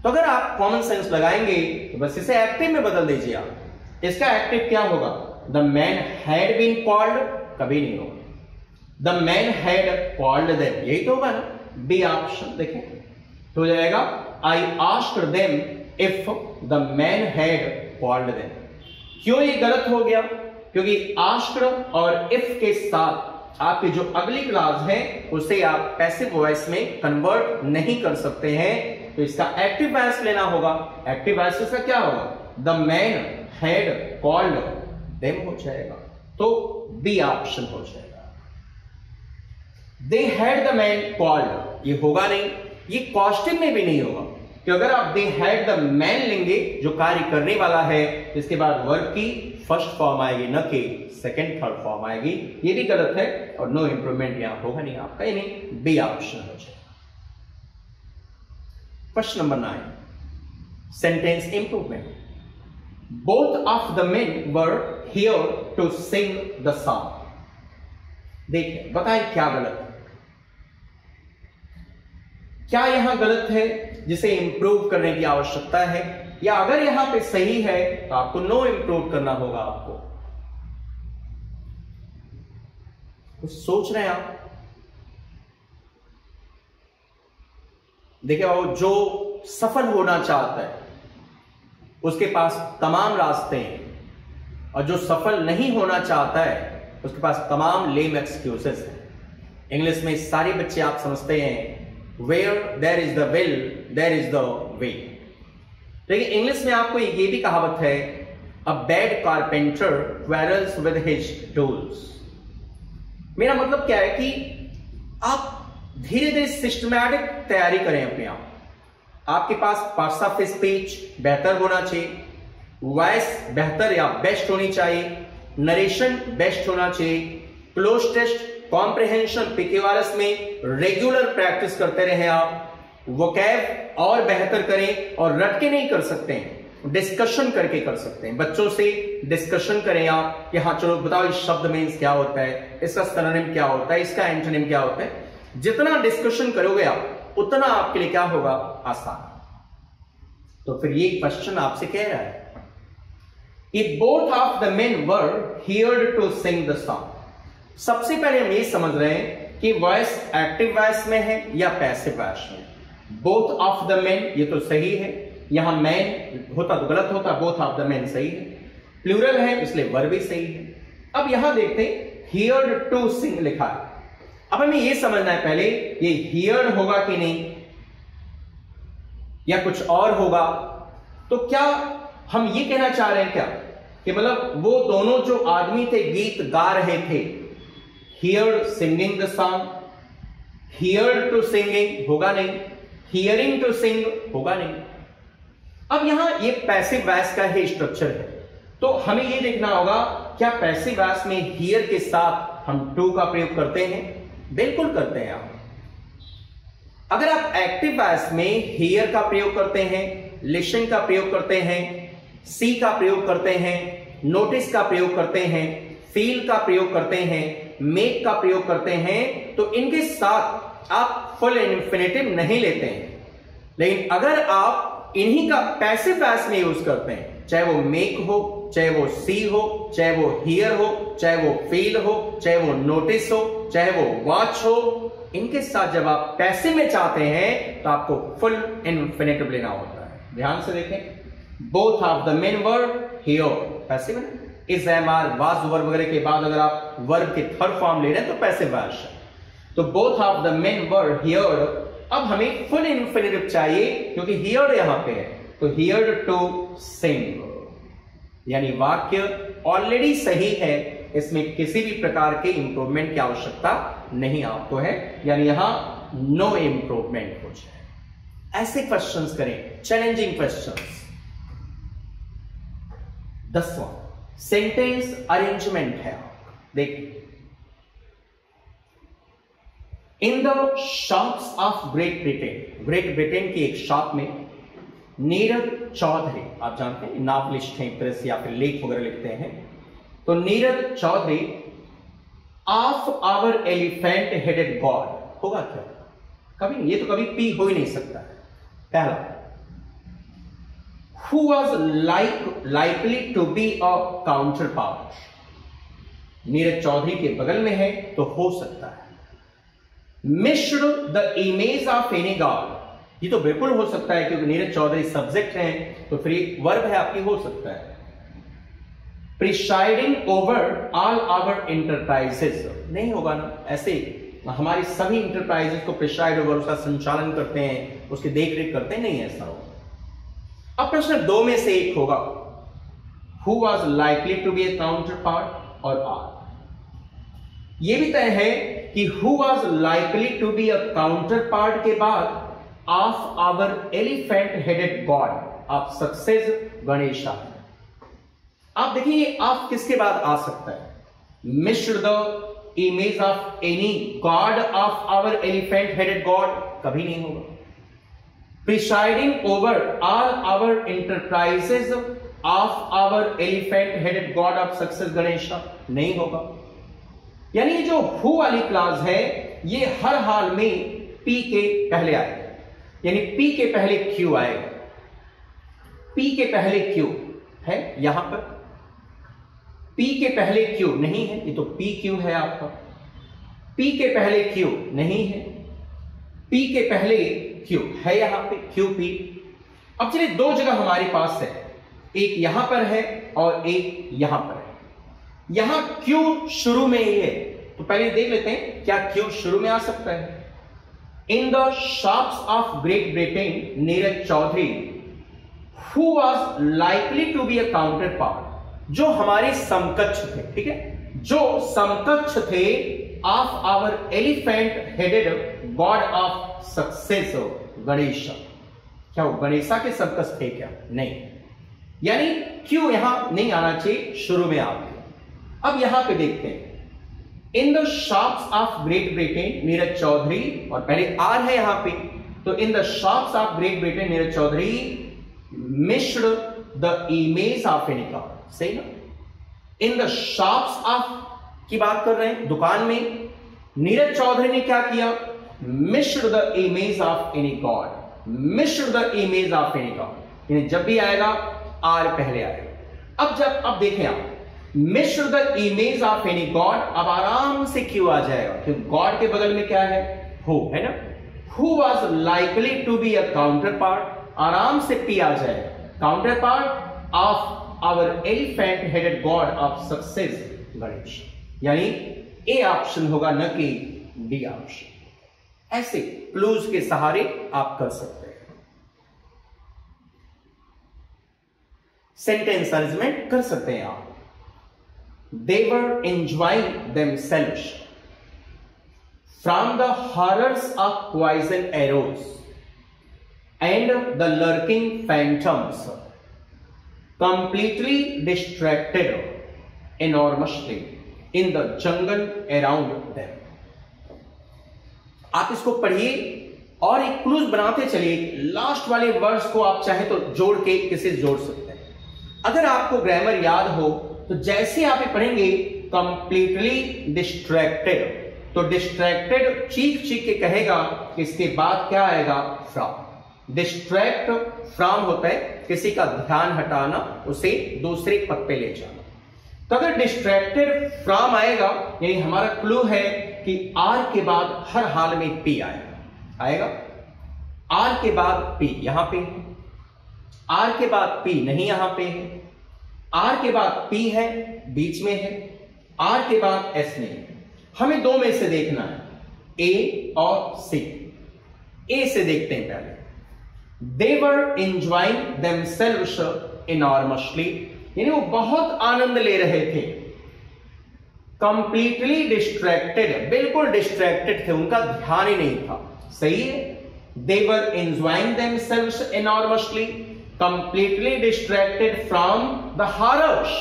तो अगर आप कॉमन सेंस लगाएंगे तो बस इसे एक्टिव में बदल दीजिए आप। इसका एक्टिव क्या होगा? The man had been called, कभी नहीं होगा। The man had called them, यही तो होगा ना, बी ऑप्शन देखें तो हो जाएगा I asked them if the man had called them. क्यों ये गलत हो गया? क्योंकि आस्क्ड और इफ के साथ आपकी जो अगली क्लॉज है उसे आप पैसिव वॉइस में कन्वर्ट नहीं कर सकते हैं, तो इसका एक्टिव वॉइस लेना होगा। एक्टिव वॉइस का क्या होगा? The man had called them हो जाएगा, तो बी ऑप्शन हो जाएगा। They had the man called ये होगा नहीं, ये क्वेश्चन में भी नहीं होगा, कि अगर आप दे हैड द मैन लेंगे जो कार्य करने वाला है तो इसके बाद वर्ब की फर्स्ट फॉर्म आएगी, न कि सेकेंड थर्ड फॉर्म आएगी। ये भी गलत है और नो इंप्रूवमेंट यहां होगा नहीं आपका, यानी बी ऑप्शन हो जाएगा। प्रश्न number 9, sentence improvement. Both of the men were here to sing the song. देखिए बताएं क्या गलत है, क्या यहां गलत है जिसे इंप्रूव करने की आवश्यकता है, या अगर यहां पे सही है तो आपको नो इंप्रूव करना होगा। आपको कुछ सोच रहे हैं आप? देखिए वो जो सफल होना चाहता है उसके पास तमाम रास्ते हैं, और जो सफल नहीं होना चाहता है उसके पास तमाम लेम एक्सक्यूजेस हैं। इंग्लिश में सारे बच्चे आप समझते हैं, where there is the will there is the way. लेकिन इंग्लिश में आपको ये भी कहावत है, a bad carpenter quarrels with his tools. मेरा मतलब क्या है कि आप धीरे धीरे सिस्टमैटिक तैयारी करें अपने आप। आपके पास पार्ट्स ऑफ स्पीच बेहतर होना चाहिए, वॉइस बेहतर या बेस्ट होनी चाहिए, नरेशन बेस्ट होना चाहिए, क्लोज टेस्ट कॉम्प्रिहेंशन PQRS में रेगुलर प्रैक्टिस करते रहे आप, वोकैब और बेहतर करें, और रट के नहीं कर सकते हैं, डिस्कशन करके कर सकते हैं। बच्चों से डिस्कशन करें आप कि हाँ चलो बताओ इस शब्द मीन्स क्या होता है, इसका सिनोनिम क्या होता है, इसका एंटोनिम क्या होता है। जितना डिस्कशन करोगे आप उतना आपके लिए क्या होगा आसान। तो फिर ये क्वेश्चन आपसे कह रहा है, If both of the men were hired to sing the song. सबसे पहले हम ये समझ रहे हैं कि वॉइस एक्टिव वॉइस में है या पैसिव वॉइस में। बोथ ऑफ द मैन ये तो सही है, यहां मैन होता तो गलत होता, बोथ ऑफ द मैन सही है, प्लूरल है इसलिए वर्ब भी सही है। अब यहां देखते हैं hired to sing लिखा है, अब हमें ये समझना है पहले ये hired होगा कि नहीं या कुछ और होगा। तो क्या हम ये कहना चाह रहे हैं क्या कि मतलब वो दोनों जो आदमी थे गीत गा रहे थे, here singing the song, here to singing होगा नहीं, हियरिंग टू सिंग होगा नहीं। अब यहां ये पैसिव वॉइस का ही स्ट्रक्चर है, तो हमें ये देखना होगा क्या पैसिव वॉइस में हियर के साथ हम टू का प्रयोग करते हैं? बिल्कुल करते हैं आप। अगर आप एक्टिव वॉइस में हियर का प्रयोग करते हैं, लिसन का प्रयोग करते हैं, सी का प्रयोग करते हैं, नोटिस का प्रयोग करते हैं, फील का प्रयोग करते हैं, मेक का प्रयोग करते हैं, तो इनके साथ आप फुल इन्फिनेटिव नहीं लेते हैं। लेकिन अगर आप इन्हीं का पैसिव वॉइस में यूज करते हैं, चाहे वो मेक हो, चाहे वो सी हो, चाहे वो हियर हो, चाहे वो फील हो, चाहे वो नोटिस हो, चाहे वो वॉच हो, इनके साथ जब आप पैसिव में चाहते हैं तो आपको फुल इन्फिनेटिव लेना होता है। ध्यान से देखें, Both of the men were here, passive है। इस एम आर वाज वर्ब वगैरह के बाद अगर आप वर्ब के थर्ड फॉर्म ले रहे हैं तो पैसिव वॉइस है। तो both of the men were here, अब हमें फुल इंफिनिटिव चाहिए क्योंकि here यहां पे है, तो here to sing, यानी वाक्य ऑलरेडी सही है, इसमें किसी भी प्रकार के इंप्रूवमेंट की आवश्यकता नहीं आपको है, यानी यहां नो इंप्रूवमेंट हो जाए। ऐसे क्वेश्चंस करें, चैलेंजिंग क्वेश्चंस। 10वां सेंटेंस अरेंजमेंट है, देखिए। In the shops of Great Britain, Great Britain की एक शॉप में नीरज चौधरी, आप जानते हैं नावलिस्ट हैं एक तरह से, या फिर लेख वगैरह लिखते हैं, तो Neeraj Chaudhary of our elephant headed god होगा क्या? कभी ये तो कभी पी हो ही नहीं सकता। पहला, who was likely to be a counterpart, Neeraj Chaudhary के बगल में है तो हो सकता है। मिश्र the image of any god, ये तो बिल्कुल हो सकता है क्योंकि नीरज चौधरी सब्जेक्ट हैं तो फिर एक वर्ब है आपकी, हो सकता है। Presiding over all our enterprises, नहीं होगा ना, ऐसे हमारी सभी इंटरप्राइजेस को प्रिसाइड ओवर, उसका संचालन करते हैं, उसकी देखरेख करते हैं, नहीं ऐसा होगा। अब प्रश्न 2 में से एक होगा, who was likely to be a counterpart और आर। यह भी तय है कि who was likely to be a counterpart के बाद of our elephant headed god of success Ganesha. आप देखिए आप किसके बाद आ सकता है, मिश्र the image of any god of our elephant headed god कभी नहीं होगा। Presiding over all our enterprises of our elephant headed god of success Ganesha, नहीं होगा। यानी ये जो हु वाली क्लास है ये हर हाल में पी के पहले आएगा, यानी पी के पहले क्यू आएगा, पी के पहले क्यू है यहां पर, पी के पहले क्यू नहीं है, ये तो पी क्यू है आपका, पी के पहले क्यू नहीं है, पी के पहले क्यू है यहां पे क्यू पी। अब चलिए दो जगह हमारे पास है, एक यहां पर है और एक यहां पर है। यहां क्यू शुरू में ही है तो पहले देख लेते हैं क्या क्यू शुरू में आ सकता है। In the shops of Great Britain Neeraj Chaudhary who was likely to be a counterpart, जो हमारे समकक्ष थे, ठीक है, जो समकक्ष थे of our elephant headed god of success Ganesha. क्या वो गणेशा के समकक्ष थे क्या? नहीं, यानी क्यों यहां नहीं आना चाहिए, शुरू में आ गया। अब यहां पे देखते हैं in the shops of Great Britain Neeraj Chaudhary, और पहले आर है यहां पे, तो in the shops of Great Britain Neeraj Chaudhary मिश्र द इमेज ऑफ एनिका, सही ना। इन द शॉप्स ऑफ की बात कर रहे हैं, दुकान में नीरज चौधरी ने क्या किया, मिश्र the image of any god, मिश्र the image of any god, यानी जब भी आएगा आर पहले आएगा। अब जब अब देखें आप मिश्र the image of any god, अब आराम से क्यों आ जाएगा क्योंकि गॉड के बगल में क्या है, हो है ना। Who was likely to be a counterpart, आराम से पी आ जाए, counterpart of our elephant headed god of success Ganesh, यानी ए ऑप्शन होगा न कि डी ऑप्शन। ऐसे क्लूज के सहारे आप कर सकते हैं, सेंटेंस अरेंजमेंट कर सकते हैं आप। They were enjoying themselves from the horrors of poison arrows and the lurking phantoms, completely distracted enormously in the jungle around them। आप इसको पढ़िए और एक क्लूज बनाते चलिए, लास्ट वाले वर्ड्स को आप चाहे तो जोड़ के किसे जोड़ सकते हैं। अगर आपको ग्रामर याद हो तो जैसे आप ये पढ़ेंगे completely distracted, तो distracted चीख चीख के कहेगा, इसके बाद क्या आएगा from। डिस्ट्रैक्ट फ्रॉम होता है किसी का ध्यान हटाना, उसे दूसरे पद पे ले जाना। तो अगर डिस्ट्रैक्टेड फ्रॉम आएगा यानी हमारा क्लू है कि आर के बाद हर हाल में पी आएगा, आएगा आर के बाद पी यहां पे है, आर के बाद पी नहीं यहां पे है, आर के बाद पी है बीच में है, आर के बाद एस नहीं है। हमें दो में से देखना है, ए और सी। ए से देखते हैं पहले, They were enjoying themselves enormously, यानी वो बहुत आनंद ले रहे थे। Completely distracted, बिल्कुल डिस्ट्रैक्टेड थे, उनका ध्यान ही नहीं था, सही है। They were enjoying themselves enormously, completely distracted from the horrors,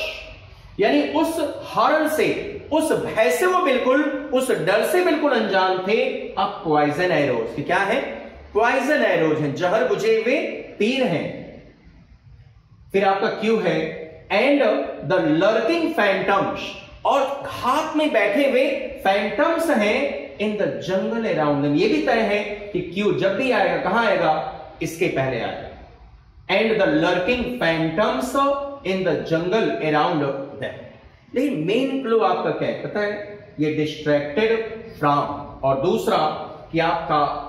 यानी उस हॉरर से, उस भय से वो बिल्कुल, उस डर से बिल्कुल अनजान थे। अब poison arrows कि क्या है, पॉइजन एरोज हैं, जहर बुझे हुए तीर हैं। फिर आपका क्यू है एंड द लर्किंग फैंटम्स, और घात में बैठे हुए फैंटम्स हैं in the jungle around them. ये भी तय है कि क्यू जब भी आएगा कहां आएगा, इसके पहले आएगा, and the lurking phantoms in the jungle around them. लेकिन मेन क्लू आपका क्या है पता है, ये डिस्ट्रैक्टेड फ्रॉम, और दूसरा कि आपका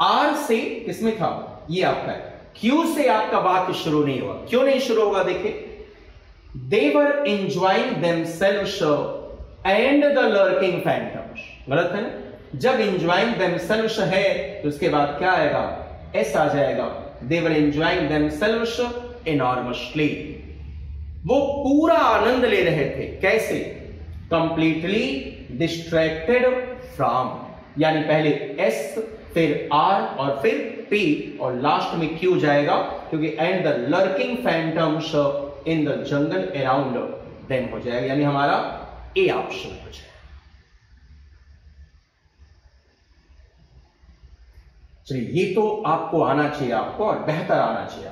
आर से किसमें था, ये आपका है। क्यू से आपका वाक्य शुरू नहीं हुआ, क्यों नहीं शुरू होगा, देखिए They were enjoying themselves and the lurking phantoms, गलत है ना। जब enjoying themselves है तो उसके बाद क्या आएगा, एस आ जाएगा। They were enjoying themselves enormously, वो पूरा आनंद ले रहे थे, कैसे, completely distracted from, यानी पहले एस फिर आर और फिर पी और लास्ट में क्यू जाएगा, क्योंकि and the lurking phantoms in the jungle around them हो जाएगा, यानी हमारा ए ऑप्शन हो जाएगा। चलिए ये तो आपको आना चाहिए, आपको और बेहतर आना चाहिए।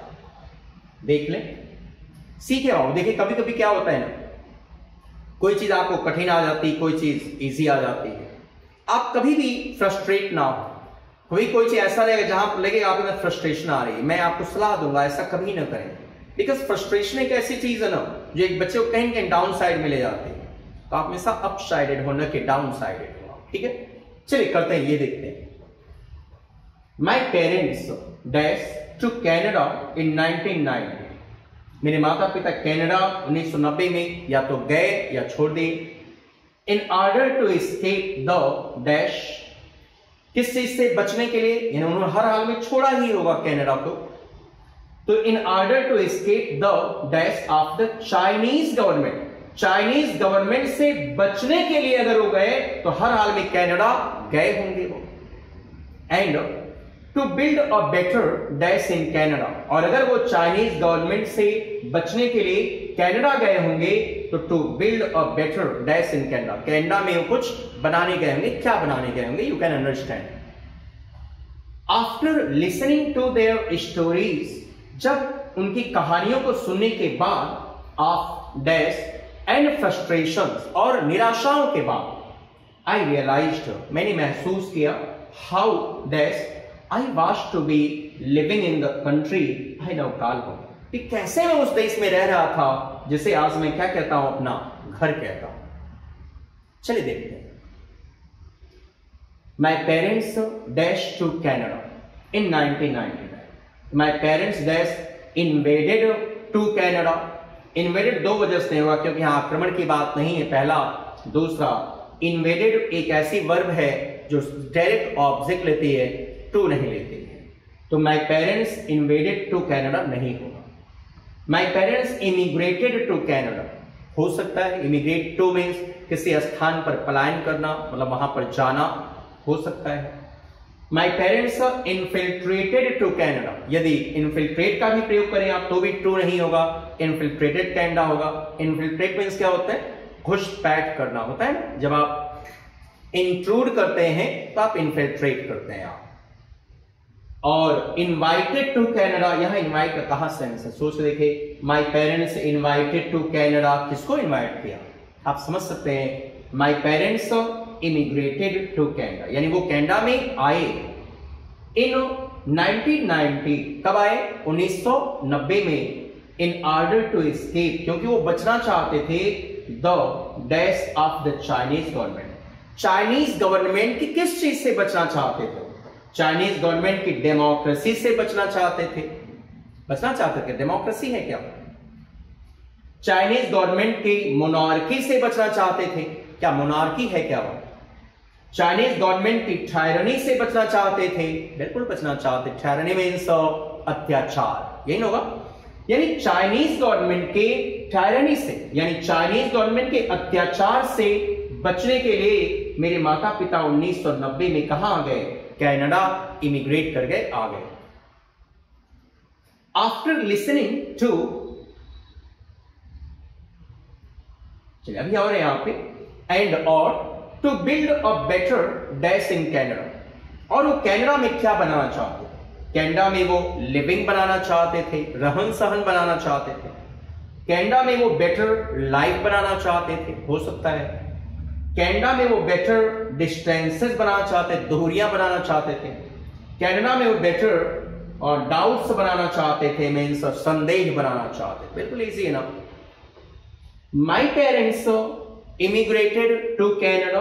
देख ले, सीखे रहो। देखिए कभी कभी क्या होता है ना, कोई चीज आपको कठिन आ जाती, कोई चीज इजी आ जाती है। आप कभी भी फ्रस्ट्रेट ना हो, कभी कोई चीज ऐसा रहेगा जहां लगेगा आपके अंदर फ्रस्ट्रेशन आ रही है, मैं आपको सलाह दूंगा ऐसा कभी ना करें। बिकॉज फ्रस्ट्रेशन एक ऐसी चीज है ना जो एक बच्चे को कहीं कहीं डाउन साइड में ले जाते हैं। तो आप हमेशा अप साइडेड हो, न कि डाउन साइडेड हो, ठीक है। चलिए करते हैं, ये देखते हैं। My parents dash to Canada in 1990। मेरे माता पिता कनाडा 1990 में या तो गए या छोड़ दिए। In order to escape the dash, किस चीज से बचने के लिए, यानी उन्होंने हर हाल में छोड़ा ही होगा कनाडा को। तो in order to escape the dash of the Chinese government, Chinese government से बचने के लिए अगर वो गए तो हर हाल में कनाडा गए होंगे वो। And to build a better dash in Canada, और अगर वो चाइनीज गवर्नमेंट से बचने के लिए कनाडा गए होंगे तो to build a better dash in Canada, Canada में कुछ बनाने गए होंगे। क्या बनाने गए होंगे, you can understand. After listening to their stories, जब उनकी कहानियों को सुनने के बाद, ऑफ डैश एंड फ्रस्ट्रेशंस और निराशाओं के बाद, आई रियलाइज्ड, मैंने महसूस किया, how dash I was to be living in the country I now call home. कि कैसे मैं उस देश में रह रहा था जिसे आज मैं क्या कहता हूं, अपना घर कहता हूं। चलिए देखते हैं। My parents dash to Canada in 1990। My parents dash invaded to Canada। Invaded दो वजह से हुआ, क्योंकि यहां आक्रमण की बात नहीं है पहला। दूसरा, इन्वेडेड एक ऐसी वर्ब है जो डायरेक्ट ऑब्जेक्ट लेती है, टू नहीं लेती है। तो my parents invaded to Canada नहीं होगा। My parents immigrated to Canada हो सकता है। इमिग्रेट टू मीन्स किसी स्थान पर पलायन करना, मतलब वहां पर जाना हो सकता है। My parents infiltrated to Canada, यदि इनफिल्ट्रेट का भी प्रयोग करें आप तो भी ट्रू नहीं होगा, इनफिल्ट्रेटेड कैनेडा होगा। इनफिल्ट्रेट मीन्स क्या होता है, घुसपैठ करना होता है ना, जब आप इंट्रूड करते हैं तो आप इनफिल्ट्रेट करते हैं आप। और इनवाइटेड टू कैनेडा, यहाँ इनवाइट का कहां सेंस है, सोच देखिए। My parents invited to Canada, किसको इन्वाइट किया, आप समझ सकते हैं। My parents immigrated to Canada, यानी वो कैनेडा में आए। इन 1990, कब आए, 1990 में। इन ऑर्डर टू एस्केप, क्योंकि वो बचना चाहते थे the dash of the Chinese government, Chinese government की किस चीज से बचना चाहते थे, चाइनीज गवर्नमेंट की डेमोक्रेसी से बचना चाहते थे। बचना चाहते थे, डेमोक्रेसी है क्या, चाइनीज गवर्नमेंट की मोनार्की से बचना चाहते थे। क्या मोनार्की है क्या, वो चाइनीज गवर्नमेंट की टायरनी से बचना चाहते थे, बिल्कुल बचना चाहते। टायरनी मींस अत्याचार, यही होगा। यानी चाइनीज गवर्नमेंट के टायरनी से, यानी चाइनीज गवर्नमेंट के अत्याचार से बचने के लिए मेरे माता पिता 1990 में कहां आ गए, कनाडा इमिग्रेट कर गए, आ गए। आफ्टर लिसनिंग टू, चलिए अभी और यहां पे, एंड और to build a better dash in Canada, और वो कनाडा में क्या बनाना चाहते थे, कनाडा में वो लिविंग बनाना चाहते थे, रहन सहन बनाना चाहते थे, कनाडा में वो बेटर लाइफ बनाना चाहते थे, हो सकता है कनाडा में वो बेटर डिस्टेंसेस बनाना चाहते, दूरियां बनाना चाहते थे, कनाडा में वो बेटर और डाउट्स बनाना चाहते थे, मीन्स संदेह बनाना चाहते थे, बिल्कुल ईजी है ना। My parents immigrated to Canada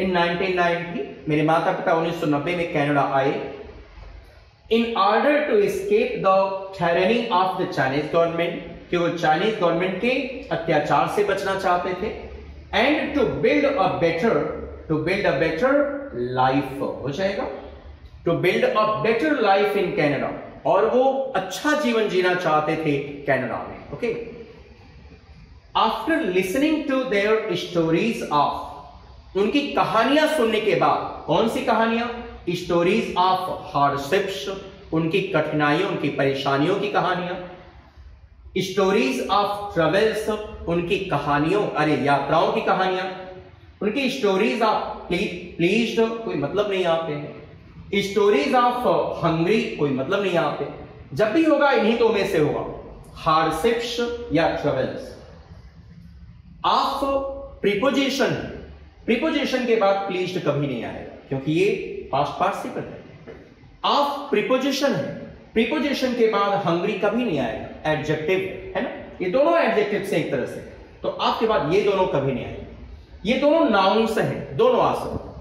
in 1990, मेरे माता पिता 1990 में कैनेडा आए। In order to escape the tyranny of the Chinese government, कि वो चाइनीज गवर्नमेंट के अत्याचार से बचना चाहते थे। And to build a better life हो जाएगा, to build a better life in Canada, और वो अच्छा जीवन जीना चाहते थे कैनेडा में। Okay, after listening to their stories of, उनकी कहानियां सुनने के बाद, कौन सी कहानियां, स्टोरीज ऑफ हार्डशिप्स, उनकी कठिनाइयों, उनकी परेशानियों की कहानियां, स्टोरीज ऑफ ट्रेवल्स, उनकी कहानियों, अरे यात्राओं की कहानियां, उनकी स्टोरीज ऑफ प्लीज्ड, कोई मतलब नहीं आते, स्टोरीज ऑफ हंग्री, कोई मतलब नहीं आते। जब भी होगा इन्हीं दो में से होगा, हार्डशिप्स या ट्रबल्स। ऑफ प्रीपोजिशन, प्रीपोजिशन के बाद प्लीज्ड कभी नहीं आएगा क्योंकि ये पास्ट पार्टिसिपल है। ऑफ प्रीपोजिशन है, प्रीपोजिशन के बाद हंग्री कभी नहीं आएगा, एडजेक्टिव है ना, ये दोनों एडजेक्टिव से एक तरह से, तो आपके बाद ये दोनों कभी नहीं आएंगे, ये दोनों नाउन्स हैं, दोनों आ सकते हैं।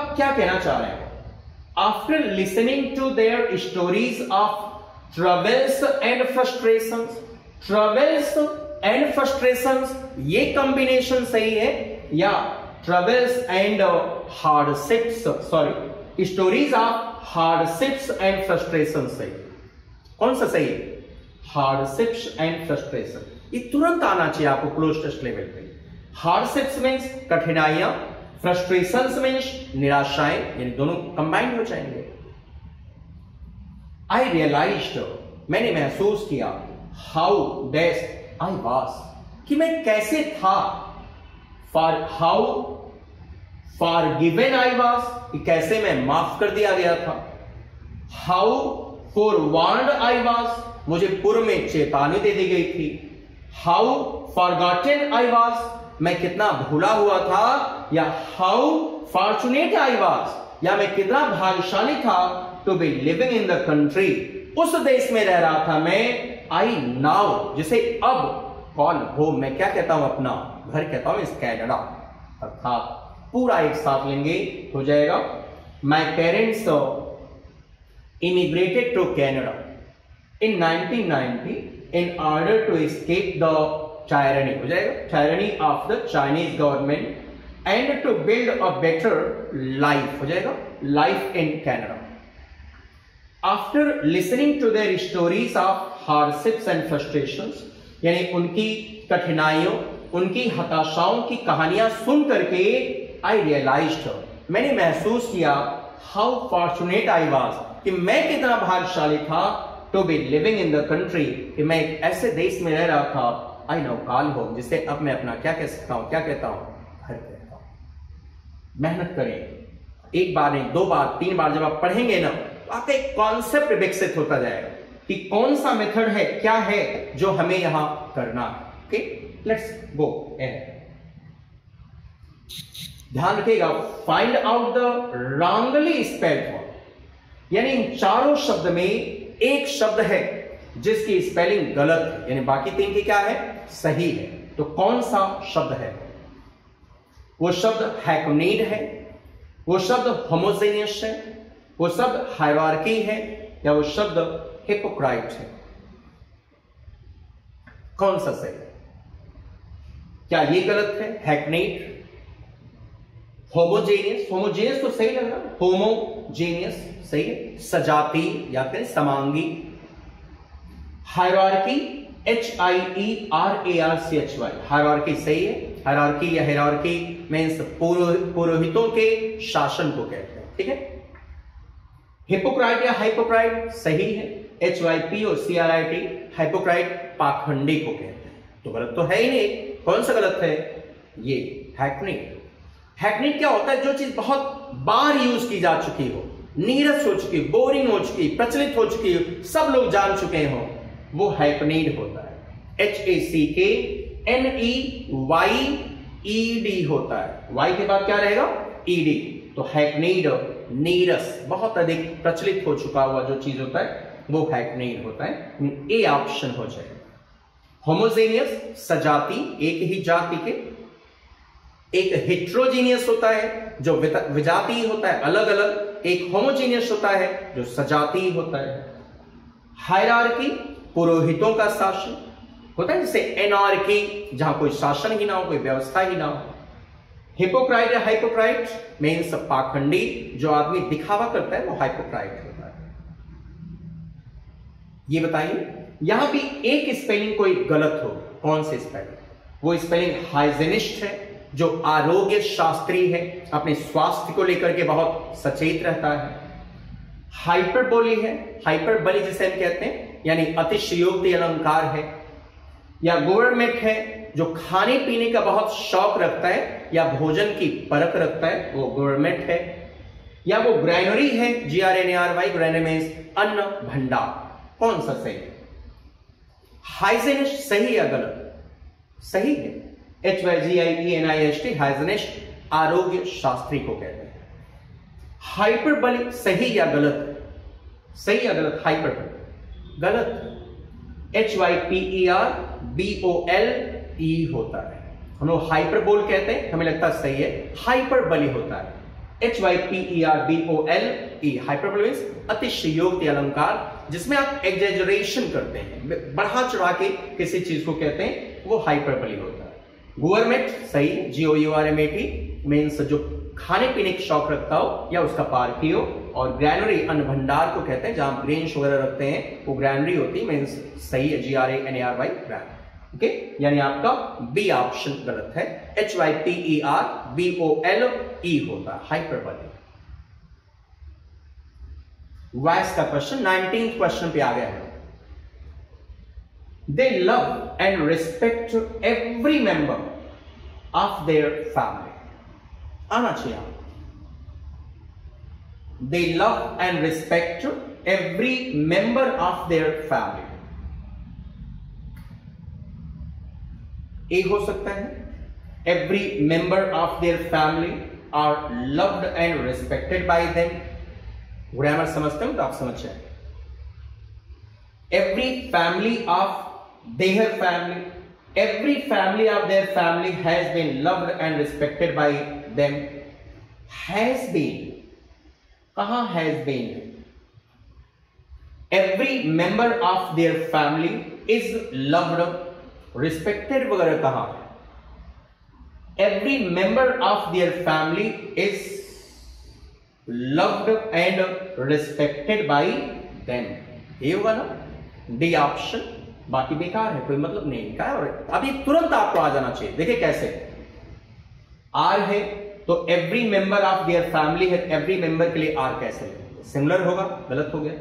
अब क्या कहना चाह रहे हैं, after listening to their stories of troubles and frustrations, troubles and frustrations ये कॉम्बिनेशन सही है या troubles and hardships, sorry stories of hardships and frustration सही, कौन सा सही है? Hardships and frustration. ये तुरंत आना चाहिए आपको क्लोज टेस्ट लेवल पे। हार्डशिप्स मींस कठिनाइयां, फ्रस्ट्रेशंस मींस निराशाएं, यानी दोनों कंबाइंड हो जाएंगे। आई रियलाइज्ड, मैंने महसूस किया, हाउ बेस्ट आई वाज, कि मैं कैसे था, for how forgiven I was, कि कैसे मैं माफ कर दिया गया था, हाउ फॉरवार्न्ड आई वाज, मुझे पूर्व में चेतावनी दे दी गई थी, हाउ फॉरगॉटन आई वाज, मैं कितना भूला हुआ था, या हाउ फॉर्चुनेट आई वाज, या मैं कितना भाग्यशाली था, to be living in the country, उस देश में रह रहा था मैं, आई नाउ जिसे अब कॉल हो, मैं क्या कहता हूं अपना घर कहता हूं इस कैनेडा, अर्थात पूरा एक साथ लेंगे हो जाएगा। My parents immigrated to Canada in 1990 in order to escape the tyranny, हो जाएगा tyranny of the Chinese government and to build a better life, हो जाएगा life in Canada. After listening to their stories of hardships and frustrations, यानी उनकी कठिनाइयों, उनकी हताशाओं की कहानियां सुन करके, I realized, मैंने महसूस किया, how fortunate I was, कि मैं कितना भाग्यशाली था, To be living in the country, कि मैं एक ऐसे देश में रह रहा था, I know call home, जिसे अब मैं अपना क्या कह सकता हूं, क्या कहता हूं, घर कहता हूं। मेहनत करें, एक बार नहीं, दो बार, तीन बार जब आप पढ़ेंगे ना, तो आपका एक कॉन्सेप्ट विकसित होता जाएगा कि कौन सा मेथड है, क्या है जो हमें यहां करना है। ओके, लेट्स गो एंड ध्यान रखिएगा, find out the wrongly spelled word, यानी इन चारों शब्द में एक शब्द है जिसकी स्पेलिंग गलत है, यानी बाकी तीन की क्या है, सही है, तो कौन सा शब्द है? वो शब्द हैकनीड है, वो शब्द होमोजेनियस है, वो शब्द हायरार्की है, या वो शब्द हिपोक्राइट है, कौन सा सही है? क्या ये गलत है, हैकनीड, होमोजेनियस, होमोजेनियस तो सही लग रहा है, होमोजेनियस सही है, सजाती या फिर समांगी, हायरार्की HIERARCHY, हायरार्की सही है, हायरार्की या हायरार्की मींस पुरोहितों के शासन को कहते हैं, ठीक है। हिपोक्राइट या हाइपोक्राइट सही है, HYPOCRIT, हाइपोक्राइट पाखंडी को कहते हैं, तो गलत तो है ही नहीं, कौन सा गलत है? ये हैकनीड। हैकनीड क्या होता है? जो चीज बहुत बार यूज की जा चुकी हो, नीरस हो चुकी, बोरिंग हो चुकी, प्रचलित हो चुकी, सब लोग जान चुके हो, वो हैकनीड होता है। HACKNEYED होता है, वाई के बाद क्या रहेगा, ईडी, तो हैकनीड, नीरस, बहुत अधिक प्रचलित हो चुका हुआ जो चीज होता है वो हैकनीड होता है, ए ऑप्शन हो जाएगा। होमोजेनियस सजाती, एक ही जाति के, एक हिट्रोजीनियस होता है जो विजाती होता है अलग अलग, एक होमोजीनियस होता है जो सजाती होता है। हायरार्की पुरोहितों का शासन होता है, जैसे एनार्की जहां कोई शासन ही ना हो, कोई व्यवस्था ही ना हो। हिपोक्राइट या हाइपोक्राइट मीन्स पाखंडी, जो आदमी दिखावा करता है वो हाइपोक्राइट होता है। ये बताइए, यहां भी एक स्पेलिंग कोई गलत हो, कौन सी स्पेलिंग? वो स्पेलिंग हाइजीनिस्ट है, जो आरोग्य शास्त्री है, अपने स्वास्थ्य को लेकर के बहुत सचेत रहता है। हाइपरबोली है, हाइपरबोली जिसे हम कहते हैं, यानी अतिशयोक्ति अलंकार है। या गवर्नमेंट है, जो खाने पीने का बहुत शौक रखता है या भोजन की परख रखता है, वो गवर्नमेंट है। या वो ग्रैनरी है, GRANRY, ग्रैनरी में अन्न भंडार, कौन सा सही? हाइजेनिस्ट सही या गलत? सही है। HYGIENIST हाइजेनिस्ट आरोग्य शास्त्री को कहते हैं। हाइपरबोलिक सही या गलत? सही या गलत? हाइपरबोलिक गलत। HYPERBOLE होता है। हम लोग हाइपरबोल कहते हैं, हमें लगता है सही है, हाइपरबली होता है। HYPERBOLE हाइपरबोल मींस अतिशयोक्ति अलंकार, जिसमें आप एग्जेजरेशन करते हैं, बढ़ा चढ़ा के किसी चीज को कहते हैं, वो हाइपरबली होता है। गवर्नमेंट सही, GOURMAT मींस जो खाने पीने की शौक रखता हो या उसका पार्टी हो। और ग्रैनरी अन्न भंडार को कहते हैं, जहां ग्रेन्स वगैरह रखते हैं, वो ग्रैनरी होती है, मीन्स सही है। GRANARY granary. ओके, यानी आपका B ऑप्शन गलत है। HYPERBOLE होता है हाइपरबोलिक। वॉइस का क्वेश्चन 19 क्वेश्चन पे आ गया है। They love and respect every member of their family. आना चाहिए आप। They love and respect every member of their family. A हो सकता है every member of their family are loved and respected by them. Grammar समझते हो तो आप समझ जाएंगे। Every family of their family, every family of their family has been loved and respected by them. Has been, कहां has been? Every member of their family is loved, respected वगैरह कहा? Every member of their family is loved and respected by them. ये होगा ना D option. बाकी बेकार है, कोई मतलब नहीं इनका। और अभी तुरंत आपको आ जाना चाहिए। देखिए कैसे, आर है तो every member of their family है, एवरी मेंबर के लिए आर कैसे है? सिंगुलर होगा, गलत हो गया।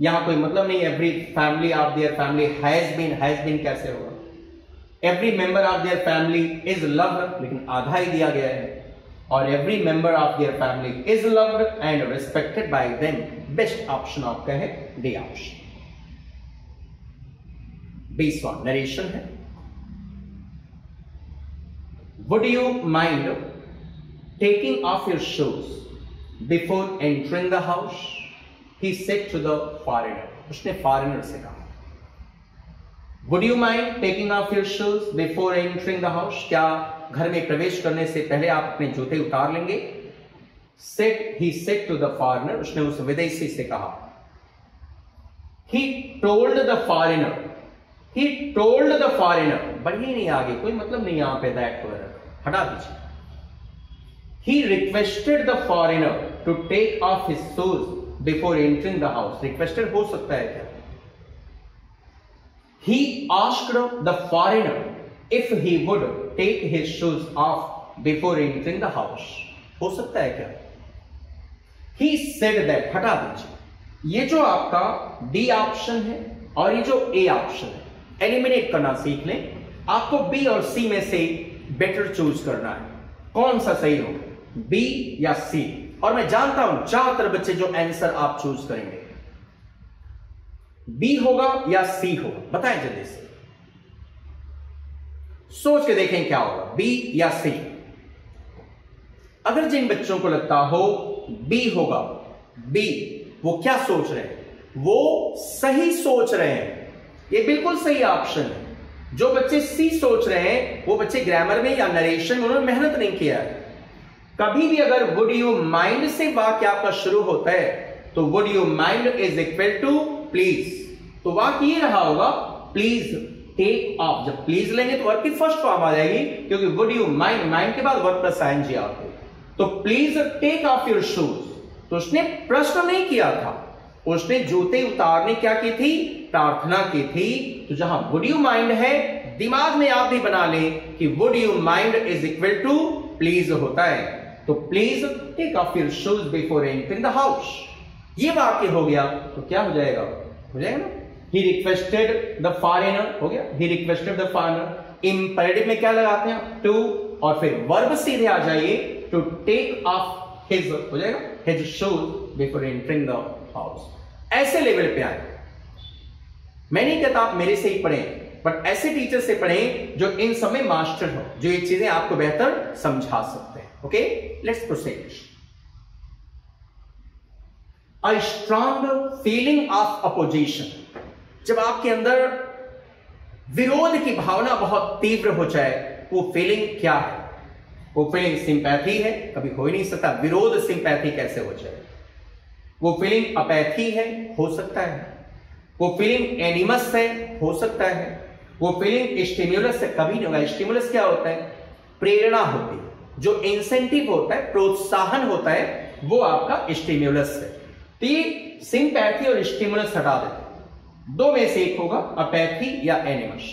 यहां कोई मतलब नहीं। Every family of their family has been कैसे होगा? Every member of their family is loved, लेकिन आधा ही दिया गया है। और every member of their family is loved and respected by them. Best option आपका है डी ऑप्शन। 20वां नरेशन है। Would you mind taking off your shoes before entering the house? He said to the foreigner. उसने foreigner से कहा, would you mind taking off your shoes before entering the house? क्या घर में प्रवेश करने से पहले आप अपने जूते उतार लेंगे? He said to the foreigner. उसने उस विदेशी से कहा। He told the foreigner. He told the foreigner. बढ़िया नहीं आगे, कोई मतलब नहीं यहां पे, दैट वगैरह हटा दीजिए। He requested the foreigner to take off his shoes before entering the house. Requested हो सकता है क्या? He asked the foreigner if he would take his shoes off before entering the house. हो सकता है क्या? He said that, हटा दीजिए। ये जो आपका D ऑप्शन है और ये जो A ऑप्शन है, एलिमिनेट करना सीख लें। आपको B और C में से बेटर चूज करना है, कौन सा सही होगा, B या C। और मैं जानता हूं ज्यादातर बच्चे जो आंसर आप चूज करेंगे, B होगा या C होगा, बताएं जल्दी से। सोच के देखें क्या होगा, B या C। अगर जिन बच्चों को लगता हो B होगा, B, वो क्या सोच रहे हैं? वो सही सोच रहे हैं, ये बिल्कुल सही ऑप्शन है। जो बच्चे C सोच रहे हैं, वो बच्चे ग्रामर में या नरेशन में उन्होंने मेहनत नहीं किया है। कभी भी अगर वुड यू माइंड से वाक्य आपका शुरू होता है, तो would you mind is equal to please, तो वाक्य ये रहा होगा, प्लीज टेक ऑफ। जब प्लीज लेंगे तो वर्ब की फर्स्ट फॉर्म आ जाएगी, क्योंकि वुड यू माइंड, माइंड के बाद वर्ब प्लस आईएनजी आता है। तो please take off your shoes, तो उसने प्रश्न नहीं किया था, उसने जूते उतारने क्या की थी, प्रार्थना की थी। तो जहां वुड यू माइंड है, दिमाग में आप भी बना लें कि would you mind is equal to please होता है। तो please take off your shoes before entering the house, ये वाक्य हो गया। तो क्या हो जाएगा, हो जाएगा ना। He requested the foreigner हो गया। He requested the foreigner। Imperative में क्या लगाते हैं, to, और फिर verb सीधे आ जाइए, to take off his, हो जाएगा his shoes before entering the house। ऐसे लेवल पे आए। मैं नहीं कहता आप मेरे से ही पढ़ें, बट ऐसे टीचर से पढ़ें जो इन सब में मास्टर हो, जो ये चीजें आपको बेहतर समझा सकते हैं। Okay, let's proceed. A strong feeling of opposition, जब आपके अंदर विरोध की भावना बहुत तीव्र हो जाए, वो फीलिंग क्या है? वो फीलिंग सिंपैथी है, कभी हो ही नहीं सकता विरोध सिंपैथी कैसे हो जाए। वो फीलिंग अपैथी है, हो सकता है। वो फीलिंग एनिमस है, हो सकता है। वो फीलिंग स्टिम्युलस है, कभी नहीं होगा। स्टिम्युलस क्या होता है? प्रेरणा होती है, जो इंसेंटिव होता है, प्रोत्साहन होता है, वो आपका स्टिम्युलस है। तो ये सिंपैथी और स्टिम्युलस हटा देते, दो में से एक होगा, अपैथी या एनिमस।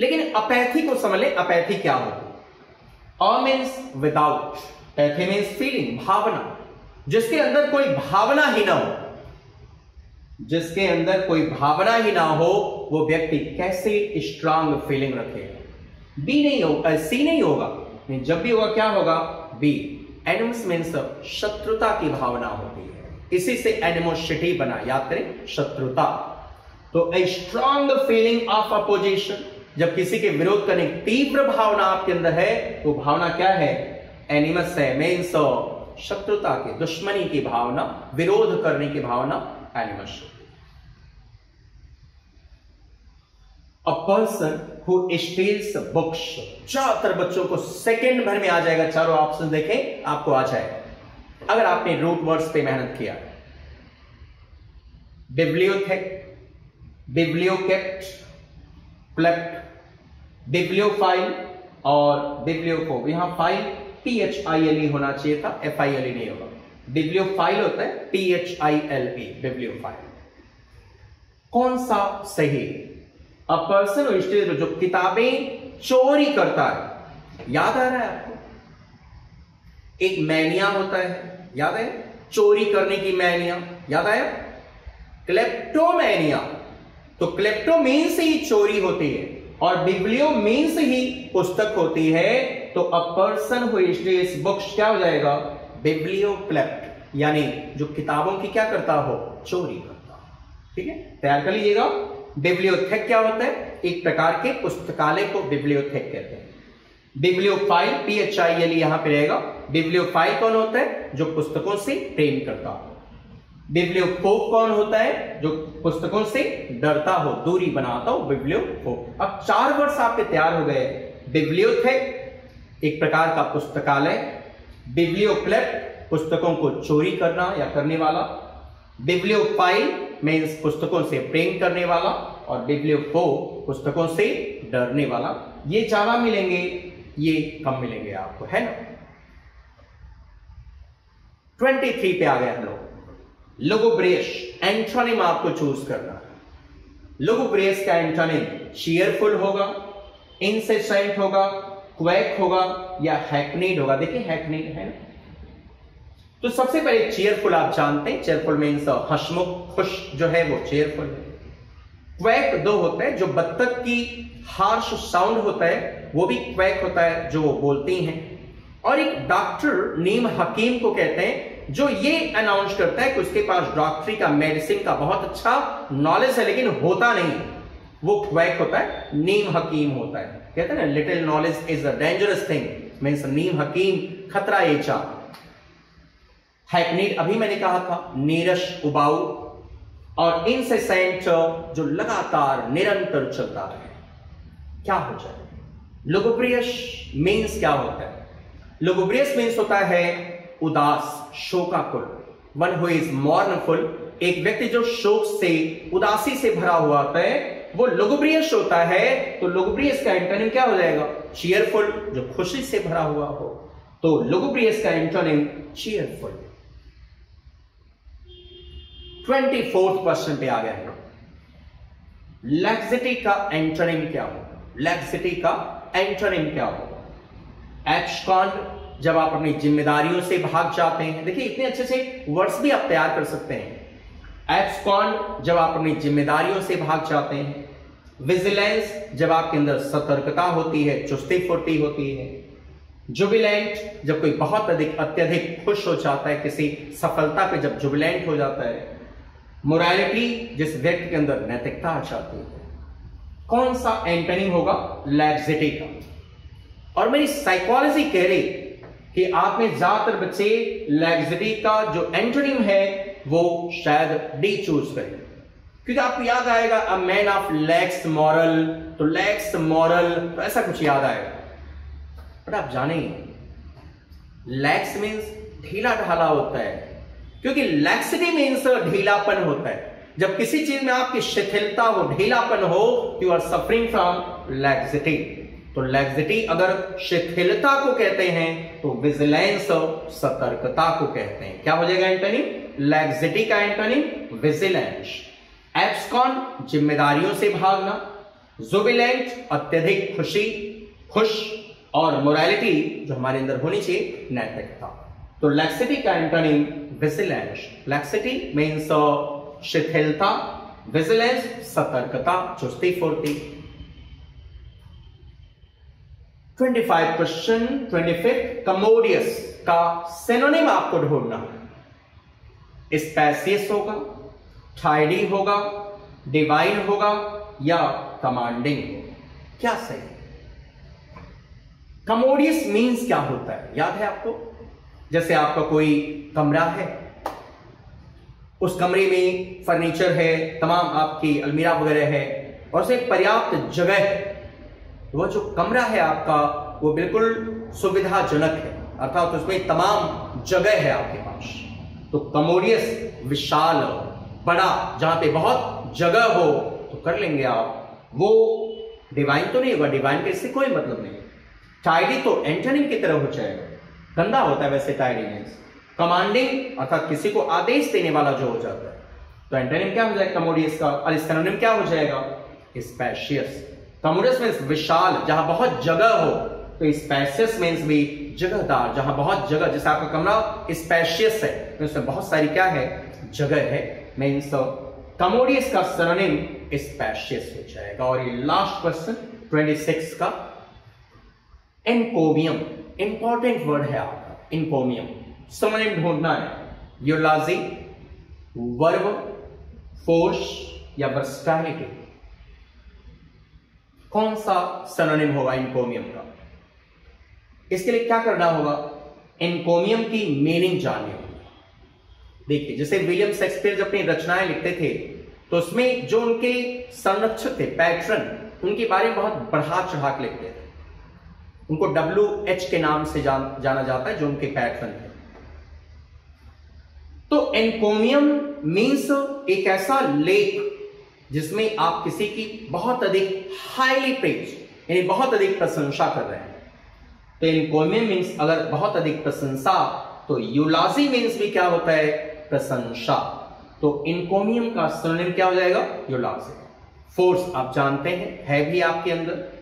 लेकिन अपैथी को समझ ले, अपैथी क्या होगी? A means without, pathy means feeling, भावना, जिसके अंदर कोई भावना ही ना हो। जिसके अंदर कोई भावना ही ना हो, वो व्यक्ति कैसे स्ट्रांग फीलिंग रखेगा? बी नहीं होगा, सी नहीं होगा, जब भी होगा क्या होगा? बी। एनिमस मीन्स शत्रुता की भावना होती है, इसी से एनिमोसिटी बना, याद करें, शत्रुता। तो a strong feeling of opposition, जब किसी के विरोध करने की तीव्र भावना आपके अंदर है, तो भावना क्या है? एनिमस है, मीन्स शत्रुता की, दुश्मनी की भावना, विरोध करने की भावना, animus. A person who steals books, ज्यादातर बच्चों को सेकेंड भर में आ जाएगा, चारों ऑप्शन देखें आपको आ जाएगा, अगर आपने रूट वर्ड्स पे मेहनत किया। बिब्लियोथेक, बिब्लियोकेट, प्लेक्ट, बिब्लियोफाइल और बिब्लियोफोब। यहां फाइल PHILE होना चाहिए था, FILE नहीं होगा। बिब्लियोफाइल होता है PHILE, बिब्लियोफाइल। कौन सा सही? अ पर्सन हु स्टील्स, जो किताबें चोरी करता है, याद आ रहा है आपको? एक मैनिया होता है, याद है, चोरी करने की मैनिया, याद आया? क्लेप्टोमैनिया, तो क्लेप्टो मीन्स ही चोरी होती है और बिब्लियो मीन्स ही पुस्तक होती है। तो a person who steals books क्या हो जाएगा? बिब्लियोक्लेप्ट, यानी जो किताबों की क्या करता हो? चोरी करता हो। ठीक है, तैयार कर लीजिएगा। बिब्लियोथेक क्या होता है? एक प्रकार के पुस्तकालय को बिब्लियोथेक कहते हैं। बिब्लियोफाइल PHIL यहां पर रहेगा। बिब्लियोफाइल कौन होता है? जो पुस्तकों से प्रेम करता हो। बिब्लियोफोब कौन होता है? जो पुस्तकों से डरता हो, दूरी बनाता हो, बिब्लियोफोब। अब चार वर्ड्स आपके तैयार हो गए। बिब्लियोथेक एक प्रकार का पुस्तकालय, बिब्लियोक्लेप्ट पुस्तकों को चोरी करना या करने वाला, बिब्लियोफाइल मीन्स पुस्तकों से प्रेम करने वाला और बिब्लियोफोब पुस्तकों से डरने वाला। ये ज्यादा मिलेंगे, ये कम मिलेंगे आपको, है ना। 23 पे आ गए हम लोग। लुगुब्रियस, एंटोनिम आपको चूज करना है। लुगुब्रियस का एंटोनिम चीयरफुल होगा, इंसेसेंट होगा, क्वैक होगा या हैकनीड होगा। देखिए हैकनीड है ना। तो सबसे पहले चीयरफुल आप जानते हैं, चीयरफुल मीन्स हंसमुख, खुश जो है वो चीयरफुल है। क्वैक दो होता है, जो बत्तख की हार्श साउंड होता है वो भी क्वैक होता है, जो वो बोलती हैं। और एक डॉक्टर नीम हकीम को कहते हैं, जो ये अनाउंस करता है कि उसके पास डॉक्टरी का, मेडिसिन का बहुत अच्छा नॉलेज है लेकिन होता नहीं, वो क्वैक होता है, नीम हकीम होता है। कहते हैं ना, little knowledge is a dangerous thing, means नीम हकीम खतरा एचा। हैकनीड अभी मैंने कहा था, नीरस, उबाऊ और इनसेसेंट, जो लगातार निरंतर चलता रहे। क्या हो जाए? लुगुब्रियस मींस क्या होता है? लुगुब्रियस मींस होता है उदास, शोकाकुल, वन हु इज मॉर्नफुल, एक व्यक्ति जो शोक से, उदासी से भरा हुआ होता है, वो लुगुब्रियस होता है। तो लुगुब्रियस का एंटोनिम क्या हो जाएगा? चीयरफुल, जो खुशी से भरा हुआ हो। तो लुगुब्रियस का एंटोनिम चीयरफुल। 24 क्वेश्चन पे आ गया है। लैक्सिटी का एंटोनिम क्या होगा? लैक्सिटी का एंटोनिम क्या होगा? एब्सकॉन्ड, जब आप अपनी जिम्मेदारियों से भाग जाते हैं। देखिए इतने अच्छे से वर्ड्स भी आप तैयार कर सकते हैं। एब्सकॉन्ड, जब आप अपनी जिम्मेदारियों से भाग जाते हैं। विजिलेंस, जब आपके अंदर सतर्कता होती है, चुस्ती फुर्ती होती है। जुबिलेंट, जब कोई बहुत अधिक, अत्यधिक खुश हो जाता है, किसी सफलता पे जब जुबिलेंट हो जाता है। मोरालिटी जिस व्यक्ति के अंदर नैतिकता आ जाती है, कौन सा एंटोनिम होगा लैब्सिटी का। और मेरी साइकोलॉजी कह रही कि आप में ज्यादातर बच्चे लैब्सिटी का जो एंटोनिम है वो शायद डी चूज करें, क्योंकि आपको याद आएगा a man of lax moral, तो लैक्स मॉरल तो ऐसा कुछ याद आएगा। बट आप जाने लैक्स मीन्स ढीला ढाला होता है, क्योंकि लैक्सिटी मीन्स ढीलापन होता है। जब किसी चीज में आपकी शिथिलता हो, ढीलापन हो, you are suffering from laxity. तो लैक्सिटी अगर शिथिलता को कहते हैं तो विजिलेंस सतर्कता को कहते हैं। क्या हो जाएगा एंटोनिम? लैक्सिटी का एंटोनिम विजिलेंस। एब्सकॉन जिम्मेदारियों से भागना, जुबिलेंट अत्यधिक खुशी खुश, और मोरालिटी जो हमारे अंदर होनी चाहिए नैतिकता। तो लैक्सिटी का एंटोनिम विजिलेंस। लैक्सिटी मीन्स शिथिलता, विजिलेंस सतर्कता, चुस्ती फुर्ती। 25 क्वेश्चन 25 कमोडियस का सिनोनिम आपको ढूंढना है। स्पेसियस होगा, टाइडी होगा, डिवाइन होगा, या कमांडिंग होगा। क्या सही? कमोडियस मीन्स क्या होता है याद है आपको? जैसे आपका कोई कमरा है, उस कमरे में फर्नीचर है, तमाम आपकी अलमीरा वगैरह है और उसे पर्याप्त जगह है, तो वह जो कमरा है आपका वो बिल्कुल सुविधाजनक है, अर्थात तो उसमें तमाम जगह है आपके पास। तो कमोडियस विशाल बड़ा, जहां पे बहुत जगह हो तो कर लेंगे आप। वो डिवाइन तो नहीं होगा, डिवाइन के इससे कोई मतलब नहीं। टाइडी तो एंटोनिम की तरह हो जाएगा, गंदा होता है वैसे टाइडी मीन्स। कमांडिंग अर्थात किसी को आदेश देने वाला जो हो जाता है। तो एंटोनिम क्या हो जाएगा कमोडियस का, और सिनोनिम क्या हो जाएगा स्पेशियस। कमोडियस मीन्स विशाल, जहां बहुत जगह हो, तो स्पेशियस मीन्स भी जगहदार, जहां बहुत जगह। जैसे आपका कमरा स्पेशियस है तो उसमें बहुत सारी क्या है जगह है, मीन्स कमोडियस का सिनोनिम स्पेशियस हो जाएगा। और ये लास्ट क्वेश्चन 26 का एनकोमियम, इंपॉर्टेंट वर्ड है आपका इंकोमियम। सिनोनिम ढूंढना है, यूलाजी, वर्ब, फोर्स, या वर्सटाइलिटी। कौन सा सिनोनिम होगा इंकोमियम का? इसके लिए क्या करना होगा? इंकोमियम की मीनिंग जाननी होगी। देखिए जैसे विलियम शेक्सपियर जब अपनी रचनाएं लिखते थे तो उसमें जो उनके संरक्षक थे, पैट्रन, उनके बारे में बहुत बढ़ा चढ़ा के लिखते थे। उनको WH के नाम से जाना जाता है, जो उनके पैट्रन थे। तो एनकोमियम मीन्स एक ऐसा लेख जिसमें आप किसी की बहुत अधिक हाईली प्रेज, यानी बहुत अधिक प्रशंसा कर रहे हैं। तो एनकोमियम मीन्स अगर बहुत अधिक प्रशंसा, तो यूलाजी मीन्स भी क्या होता है प्रशंसा। तो एनकोमियम का सिनोनिम क्या हो जाएगा यूलाजी। फोर्स आप जानते हैं, है भी आपके अंदर।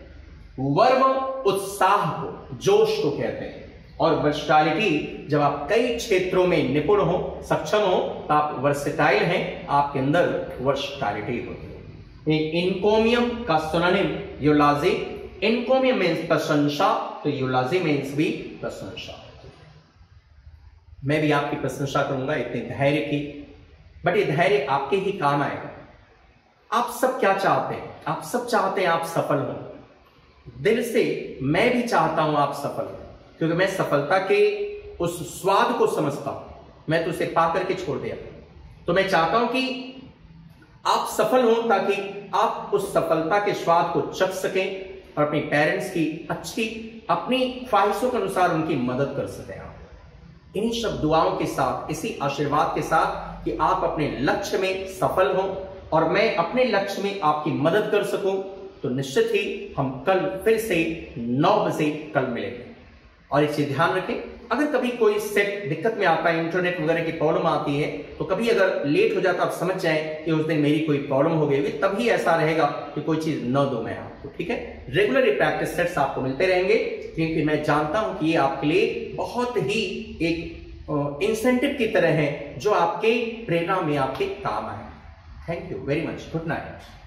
वर्ब उत्साह को, जोश को कहते हैं। और वर्सटाइलिटी जब आप कई क्षेत्रों में निपुण हो, सक्षम हो, तो आप वर्सटाइल हैं, आपके अंदर वर्सटाइलिटी होती है। इंकोमियम का सिनोनिम यूलाजी। इंकोमियम मीन्स प्रशंसा, तो यूलाजी मीन्स भी प्रशंसा। मैं भी आपकी प्रशंसा करूंगा इतने धैर्य की, बट ये धैर्य आपके ही काम आएगा। आप सब क्या चाहते हैं? आप सब चाहते हैं आप सफल हो। दिल से मैं भी चाहता हूं आप सफल हो, क्योंकि मैं सफलता के उस स्वाद को समझता हूं। मैं तो उसे पा करके छोड़ दिया, तो मैं चाहता हूं कि आप सफल हो, ताकि आप उस सफलता के स्वाद को चख सकें और अपने पेरेंट्स की अच्छी, अपनी ख्वाहिशों के अनुसार उनकी मदद कर सकें आप। इन्हीं सब दुआओं के साथ, इसी आशीर्वाद के साथ कि आप अपने लक्ष्य में सफल हो और मैं अपने लक्ष्य में आपकी मदद कर सकूं, तो निश्चित ही हम कल फिर से 9 बजे कल मिलेंगे। और इसे ध्यान रखें, अगर कभी कोई सेट दिक्कत में आता है, इंटरनेट वगैरह की प्रॉब्लम आती है, तो कभी अगर लेट हो जाता आप समझ जाएं कि उस दिन मेरी कोई प्रॉब्लम हो गई हुई, तभी ऐसा रहेगा कि कोई चीज न दो मैं आपको, ठीक है। रेगुलरली प्रैक्टिस सेट्स आपको मिलते रहेंगे, क्योंकि मैं जानता हूं कि ये आपके लिए बहुत ही एक इंसेंटिव की तरह है जो आपके प्रेरणा में आपके काम आए। Thank you very much, good night.